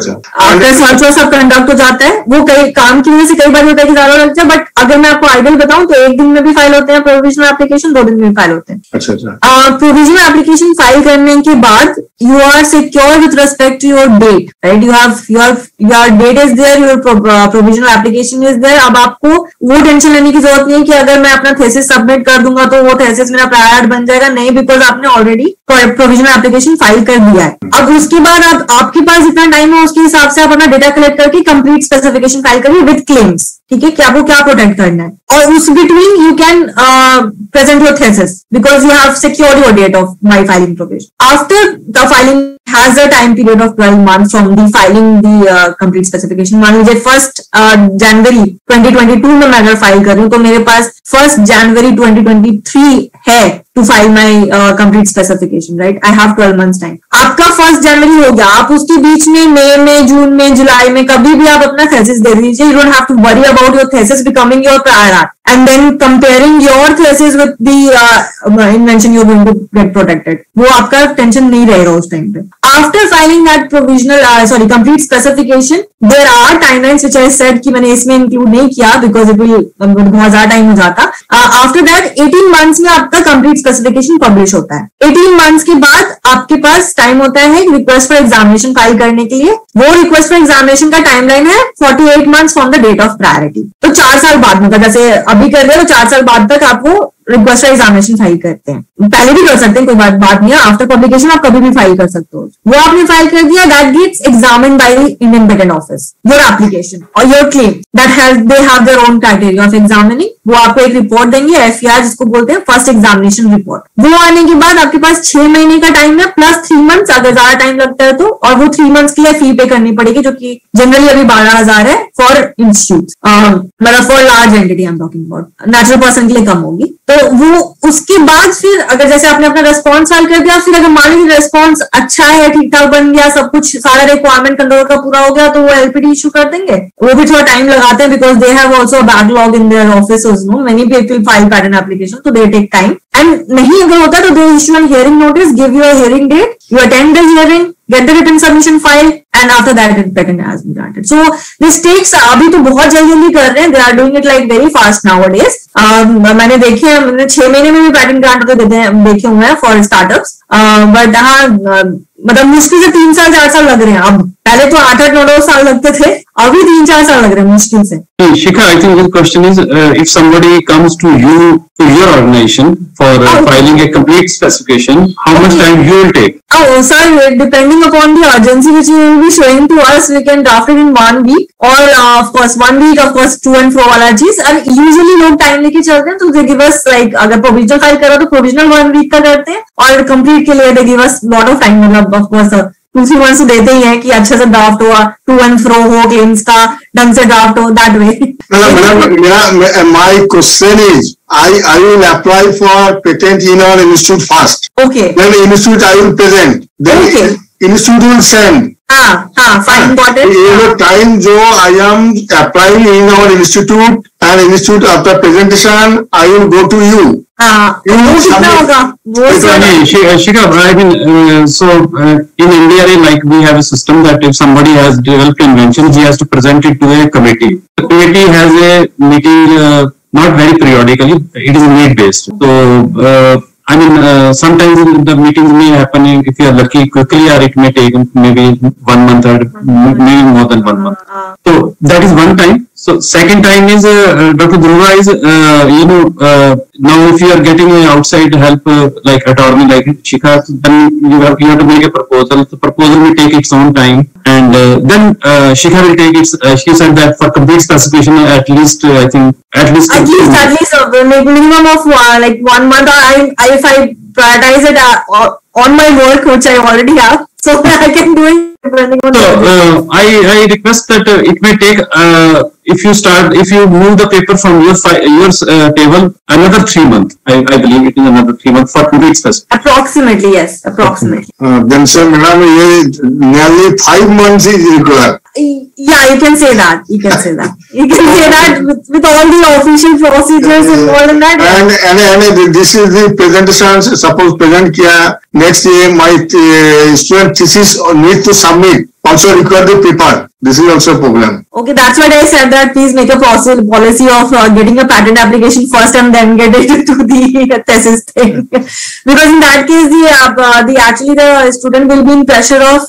After search और सब conduct हो जाता है. वो कई काम की वजह से कई बार होता है कि ज़्यादा लगता है, but अगर मैं आपको आइडियल बताऊं तो एक दिन में भी फाइल होते हैं provisional application, 2 दिन में फाइल होते हैं. Provisional application फाइल करने के बाद you are secure with respect to your date, right? Your date is there, your provisional application is there. अब आपको वो टेंशन लेने की जरूरत नहीं है कि अगर मैं अपना thesis सबमिट कर दूंगा तो वो thesis मेरा prior बन जाएगा. नहीं, बिकॉज आपने ऑलरेडी provisional application फाइल कर दिया है. अब उसके बाद आपके पास जितना टाइम है उसके हिसाब से आप अपना डेटा कलेक्ट करके कंप्लीट स्पेसिफिकेशन फाइल करिए विद क्लेम्स. ठीक है, कि आपको क्या प्रोटेक्ट करना है, और उस between you can present your thesis because you have secured your date of my filing provision. After the filing has a time period of 12 months from the filing the complete specification. मान लीजिए 1st January 2022 में मैं अगर file कर रही हूँ तो मेरे पास 1st January 2023 है to file my complete specification, right? I have 12 months time. आपका 1st January हो गया, आप उसके बीच में मई में, जून में, जुलाई में कभी भी आप अपना thesis दे दीजिए. You don't have to worry about your thesis becoming your prior art and then comparing your thesis with the invention you're going to get protected. वो आपका टेंशन नहीं रहेगा उस टाइम पे. After filing that provisional, complete specification, there are timelines which I said कि मैंने इसमें include नहीं किया because it will बहुत ज़्यादा time हो जाता. After that, 18 months में आपका complete specification publish होता है. 18 months के बाद आपके पास time होता है request for examination file करने के लिए. वो request for examination का timeline है 48 months from the date of priority. तो 4 साल बाद में, जैसे अभी कर रहे हो, 4 साल बाद तक आपको रिक्वेस्ट का एग्जामिनेशन फाइल करते हैं. पहले भी कर सकते हैं, कोई बात नहीं है. आफ्टर पब्लिकेशन आप कभी भी फाइल कर सकते हो. वो आपने फाइल कर दिया, that gets examined by the Indian patent office, your application और your claim. That has, they have their own criteria of examining वो आपको एक रिपोर्ट देंगे, एफआर जिसको बोलते हैं फर्स्ट एग्जामिनेशन रिपोर्ट। वो आने के बाद आपके पास 6 महीने का टाइम है प्लस 3 मंथ्स अगर ज्यादा टाइम लगता है तो, और वो 3 मंथ्स के लिए फी पे करनी पड़ेगी जो कि जनरली अभी 12,000 है फॉर इंस्टीट्यूट, मतलब for large entity I am talking about, natural person के लिए कम होगी। तो वो उसके बाद फिर अगर जैसे आपने अपना रेस्पॉन्स फाइल कर दिया, फिर अगर मान लीजिए रेस्पॉन्स अच्छा है, ठीक ठाक बन गया, सब कुछ सारा रिक्वायरमेंट कंट्रोल का पूरा हो गया तो वो एलपीडी इशू कर देंगे। वो भी थोड़ा टाइम लगाते हैं because they have also backlog in their offices, no many people file pattern application तो दे टेक टाइम। एंड नहीं अगर होता तो they issue an hearing notice, give you a hearing date, you attend the hearing, get the written submission file, and after that the patent has been granted. So this takes, अभी तो बहुत जल्दी जल्दी कर रहे हैं, they are doing it like very fast nowadays. मैंने देखे, मैंने 6 महीने में भी patent grant होते देखे हुए हैं for startups, but हाँ मतलब मुश्किल से 3 साल 4 साल लग रहे हैं अब, पहले तो 8-9 साल लगते थे, अभी 3-4 साल लग रहे हैं मुश्किल से। Shikha, I think the question is, if somebody comes to you, to your organization for filing a complete specification, how much time you will take? Oh, sorry, depending upon the urgency which you will be showing to us, we can draft it in 1 week or of course 1 week, of course 2 and 4 allergies. And usually लोग time लेके चलते हैं, तो they give us like अगर provisional file करो तो provisional 1 week का करते हैं, और complete के लिए they give us lot of time, मतलब of course 2-3 months देते ही हैं कि अच्छे से ड्राफ्ट हुआ, टू एंड फ्रो हो, क्लेम्स का ढंग से ड्राफ्ट हो, that way. My question is I will apply for patent in our institute first. Okay. Then the institute I will present. Then okay. Institute will send. Fine, got it. The time जो I am applying in our institute and institute after presentation I will go to you. So in India, like we have a system that if somebody has developed invention, he has to present it to a committee. The committee has a meeting. Not very periodically, it is need based. So, sometimes the meetings may happen if you are lucky quickly, or it may take maybe 1 month or maybe more than 1 month. So that is one time. So second time is Dr. Dhruva is now if you are getting outside help like attorney like Shikha, then you have to make a proposal. The proposal will take its own time, and then Shikha will take its. She said that for complete specification, at least I think at least minimum of like 1 month. If I prioritize it on my work, which I already have, so I can do it. So I request that it may take if you move the paper from your table another 3 months. I believe it is another 3 months for complete specification. Approximately, yes, approximately. Then sir, madam, nearly 5 months is required. Yeah, you can say that. You can say that with all the official procedures involved in that. And this is the presentation. Suppose present kiya. Next year, my student thesis need to submit. Also require the paper. This is also a problem. Okay, that's what I said that please make a policy of getting a patent application first and then get it to the thesis thing. Because in that case, the student will be in pressure of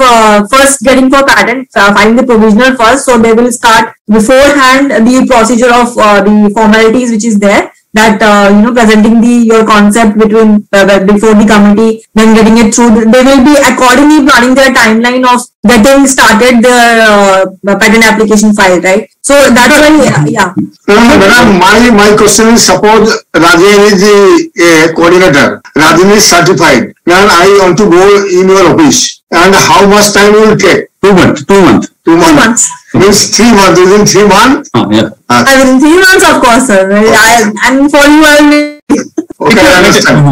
first getting for patent, filing the provisional first. So they will start beforehand the procedure of the formalities which is there. That presenting your concept before the committee, then getting it through. They will be accordingly planning their timeline of getting started the patent application file, right? So that's when my question is, suppose Rajan is the coordinator, Rajan is certified. Now I want to go in your office, and how much time will it take? 2 months. 2 months. 2 months. Means 3 months. Within 3 months. Oh, yeah. Within 3 months, of course, sir. And for you, I will. Okay, I understand.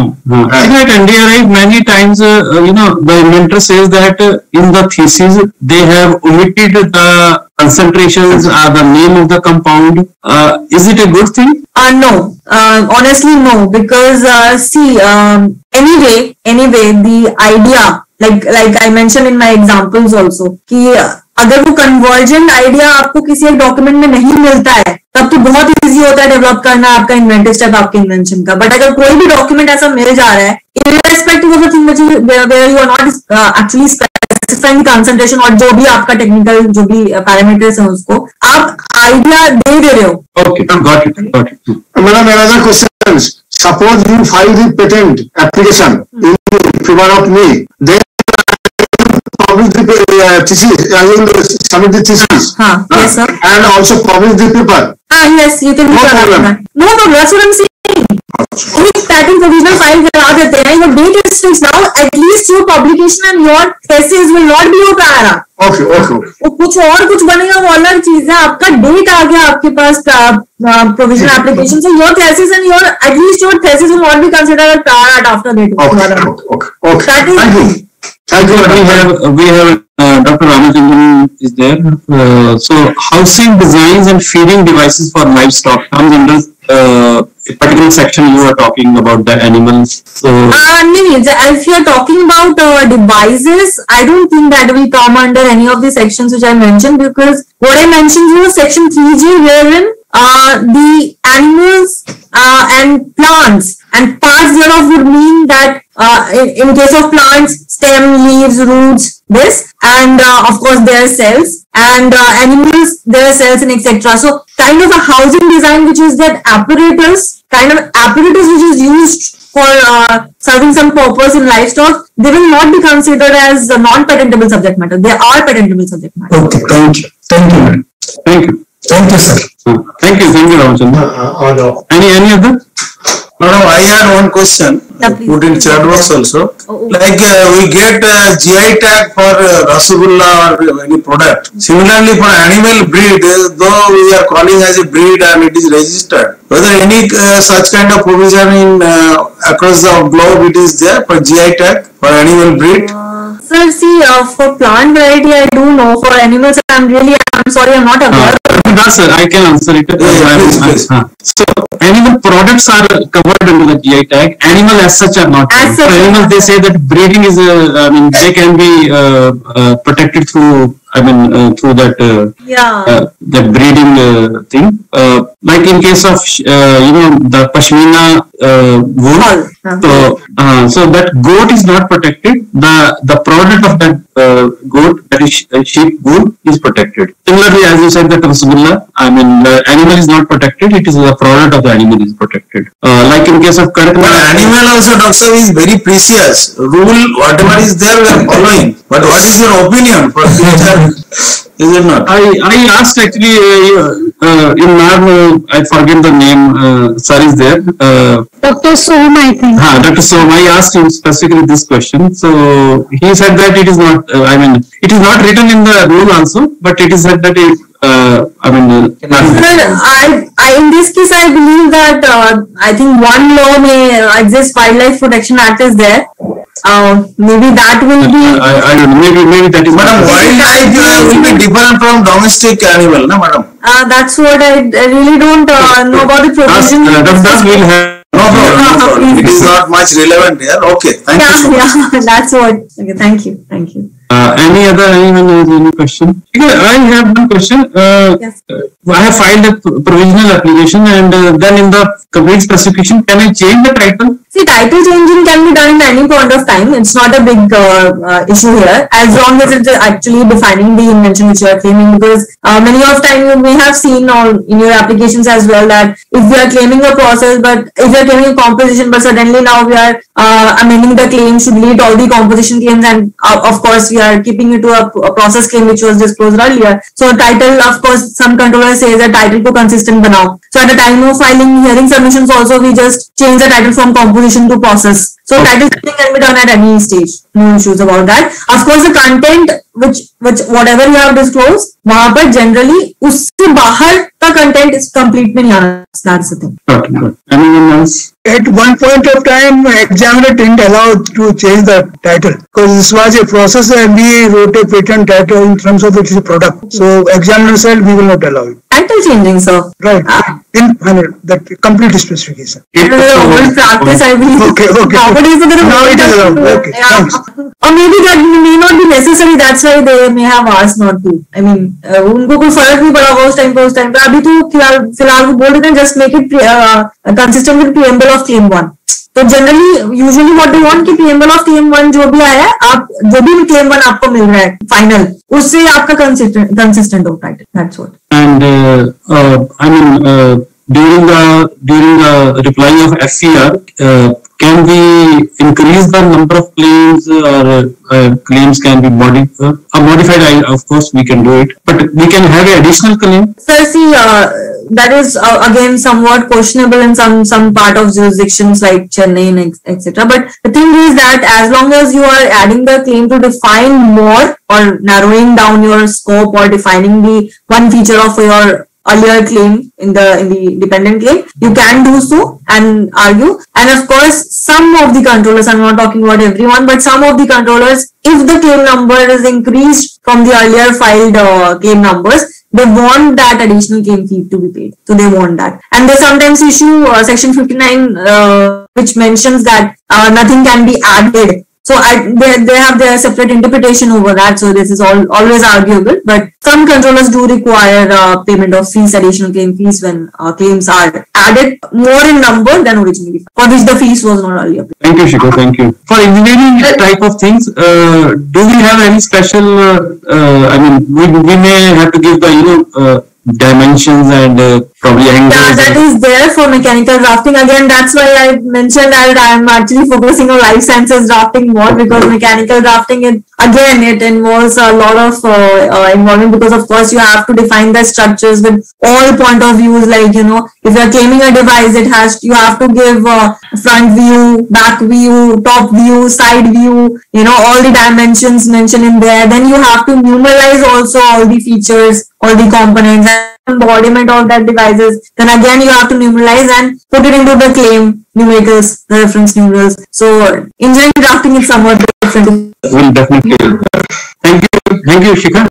At NDRI, many times, the inventor says that in the thesis they have omitted the concentrations or the name of the compound. Is it a good thing? No. Honestly, no. Because anyway, the idea. Like I mentioned in my examples also कि अगर वो convergent idea आपको किसी एक document में नहीं मिलता है तब तो बहुत easy होता है develop करना आपका inventive step आपके invention का, but अगर कोई भी document ऐसा मिल जा रहा है irrespective of the thing which where you are not actually specifying concentration और जो भी आपका technical जो भी parameters हैं उसको आप idea दे रहे हो. Okay, got it. Madam another question, suppose you file the patent application in favor of me, then publish the thesis, I mean, submit the thesis. Yes, sir. And also publish the paper. Yes, you can. No problem. No problem. That's what I'm saying. With patent provisional files that are there, your date restricts now. At least your publication and your thesis will not be your prior. Okay, okay. वो कुछ और कुछ बनेगा वो अलग चीज है. आपका डेट आ गया आपके पास provisional application. So your thesis and your at least your thesis will not be considered as prior after that. Okay, okay, okay. Thank you. Thank you. We have Dr. Ramachandran is there. So housing designs and feeding devices for livestock comes under a particular section. You are talking about the animals. So no, if you are talking about devices, I don't think that will come under any of the sections which I mentioned, because what I mentioned was section 3G, wherein the animals and plants and parts thereof would mean that in case of plants, stem, leaves, roots, this, and of course their cells, and animals, their cells, and etc. So kind of a housing design, which is that apparatus, kind of apparatus which is used for serving some purpose in livestock, they will not be considered as non-patentable subject matter. They are patentable subject matter. Okay, thank you. Thank you, ma'am. Thank you. Thank you, sir. Thank you, Ramachandran. Any other? No, I had one question. Put in chat box also. Like we get GI tag for Rasgulla or any product. Similarly, for animal breed, though we are calling as a breed and it is registered, whether any such kind of provision in across the globe it is there for GI tag for animal breed. Sir, see, for plant variety, I do know. For animals, I'm sorry, I'm not aware. Sir, I can answer it. So, animal products are covered under the GI tag. Animal as such are not. For animals, they say that breeding is, they can be protected through, through that, that breeding thing. Like in case of, the Pashmina wool. So that goat is not protected. The product of that goat, that is sheep wool, is protected. Similarly, as you said, that rasgulla, the animal is not protected. It is the product of the animal is protected. Like in case of curd, animal also, doctor, is very precious. Rule whatever is there, we are following. But what is your opinion for future? Is it not? I asked actually in NARM, I forget the name, sir is there. Dr. Soham, I think. Dr. Soham, I asked him specifically this question. So he said that it is not, it is not written in the rule also, but it is said that it, in this case, I believe that I think one law may exist, Wildlife Protection Act is there. Maybe that will be. I don't know. Maybe that is. Madam, wildlife will be different from domestic animal, na, madam? That's what I really don't know about the provision. That will have. No problem. It is not much relevant here. Okay, thank you so much. That's what. Okay, thank you. Any question? I have one question. Yes. I have filed a provisional application, and then in the complete specification, can I change the title? See, title changing can be done at any point of time. It's not a big issue here, as long as it's actually defining the invention which you are claiming. Because many of time you may have seen in your applications as well that if we are claiming a process, but if we are claiming a composition, but suddenly now we are amending the claims to delete all the composition claims, and of course we are keeping it to a process claim which was disclosed earlier. So title, of course, some controller says that title ko consistent banao. So at the time of filing hearing submissions also, we just change the title from composition to process. So title can be done at any stage. No issues about that. Of course, the content which whatever you have disclosed, वहाँ पर generally उससे बाहर का content is complete में नहीं आना. That's the thing. Anyone else? At one point of time, examiner didn't allow to change the title because this was a process and we wrote a patent title in terms of it is a product. So examiner said we will not allow it. Title changing, sir. Right. In that complete specification. It is a old practice, I believe. Okay. Nowadays, now it is allowed. Okay. Thanks. Or maybe that may not be necessary. That's why they may have asked not to. उनको कोई फर्क नहीं पड़ा उस time पर. अभी तो फिलहाल वो बोल रहे थे just make it consistent with preamble of claim 1. तो generally usually what do want कि preamble of claim 1 जो भी आया है, आप जो भी claim 1 आपको मिल रहा है फाइनल, उससे आपका consistent होता है. That's what. And during the reply of FCR, can we increase the number of claims, or claims can be modified? Of course, we can do it, but we can have an additional claim. Sir, see, that is again somewhat questionable in some part of jurisdictions like Chennai, etc. But the thing is that as long as you are adding the claim to define more or narrowing down your scope or defining the one feature of your earlier claim in the dependent claim, you can do so and argue. And of course, some of the controllers, I'm not talking about everyone, but some of the controllers, if the claim number is increased from the earlier filed claim numbers, they want that additional claim fee to be paid. So they want that. And they sometimes issue section 59, which mentions that nothing can be added. So they have their separate interpretation over that. So this is always arguable. But some controllers do require payment of fees, additional claim fees, when claims are added more in number than originally, for which the fees was not earlier. Thank you, Shiko. Thank you. For engineering type of things, do we have any special? I mean, we may have to give the dimensions and probably angles. Yeah, that is there for mechanical drafting. Again, that's why I mentioned that I am actually focusing on life sciences drafting more, because mechanical drafting, it involves a lot of involvement, because of course you have to define the structures with all point of views. Like, if you are claiming a device, you have to give front view, back view, top view, side view, all the dimensions mentioned in there. Then you have to numeralize also all the features, all the components, embodiment of that devices. Then again, you have to numeralize and put it into the claim numerals, the reference numerals. So engineering drafting is somewhat different. We'll definitely. Thank you, Shikha.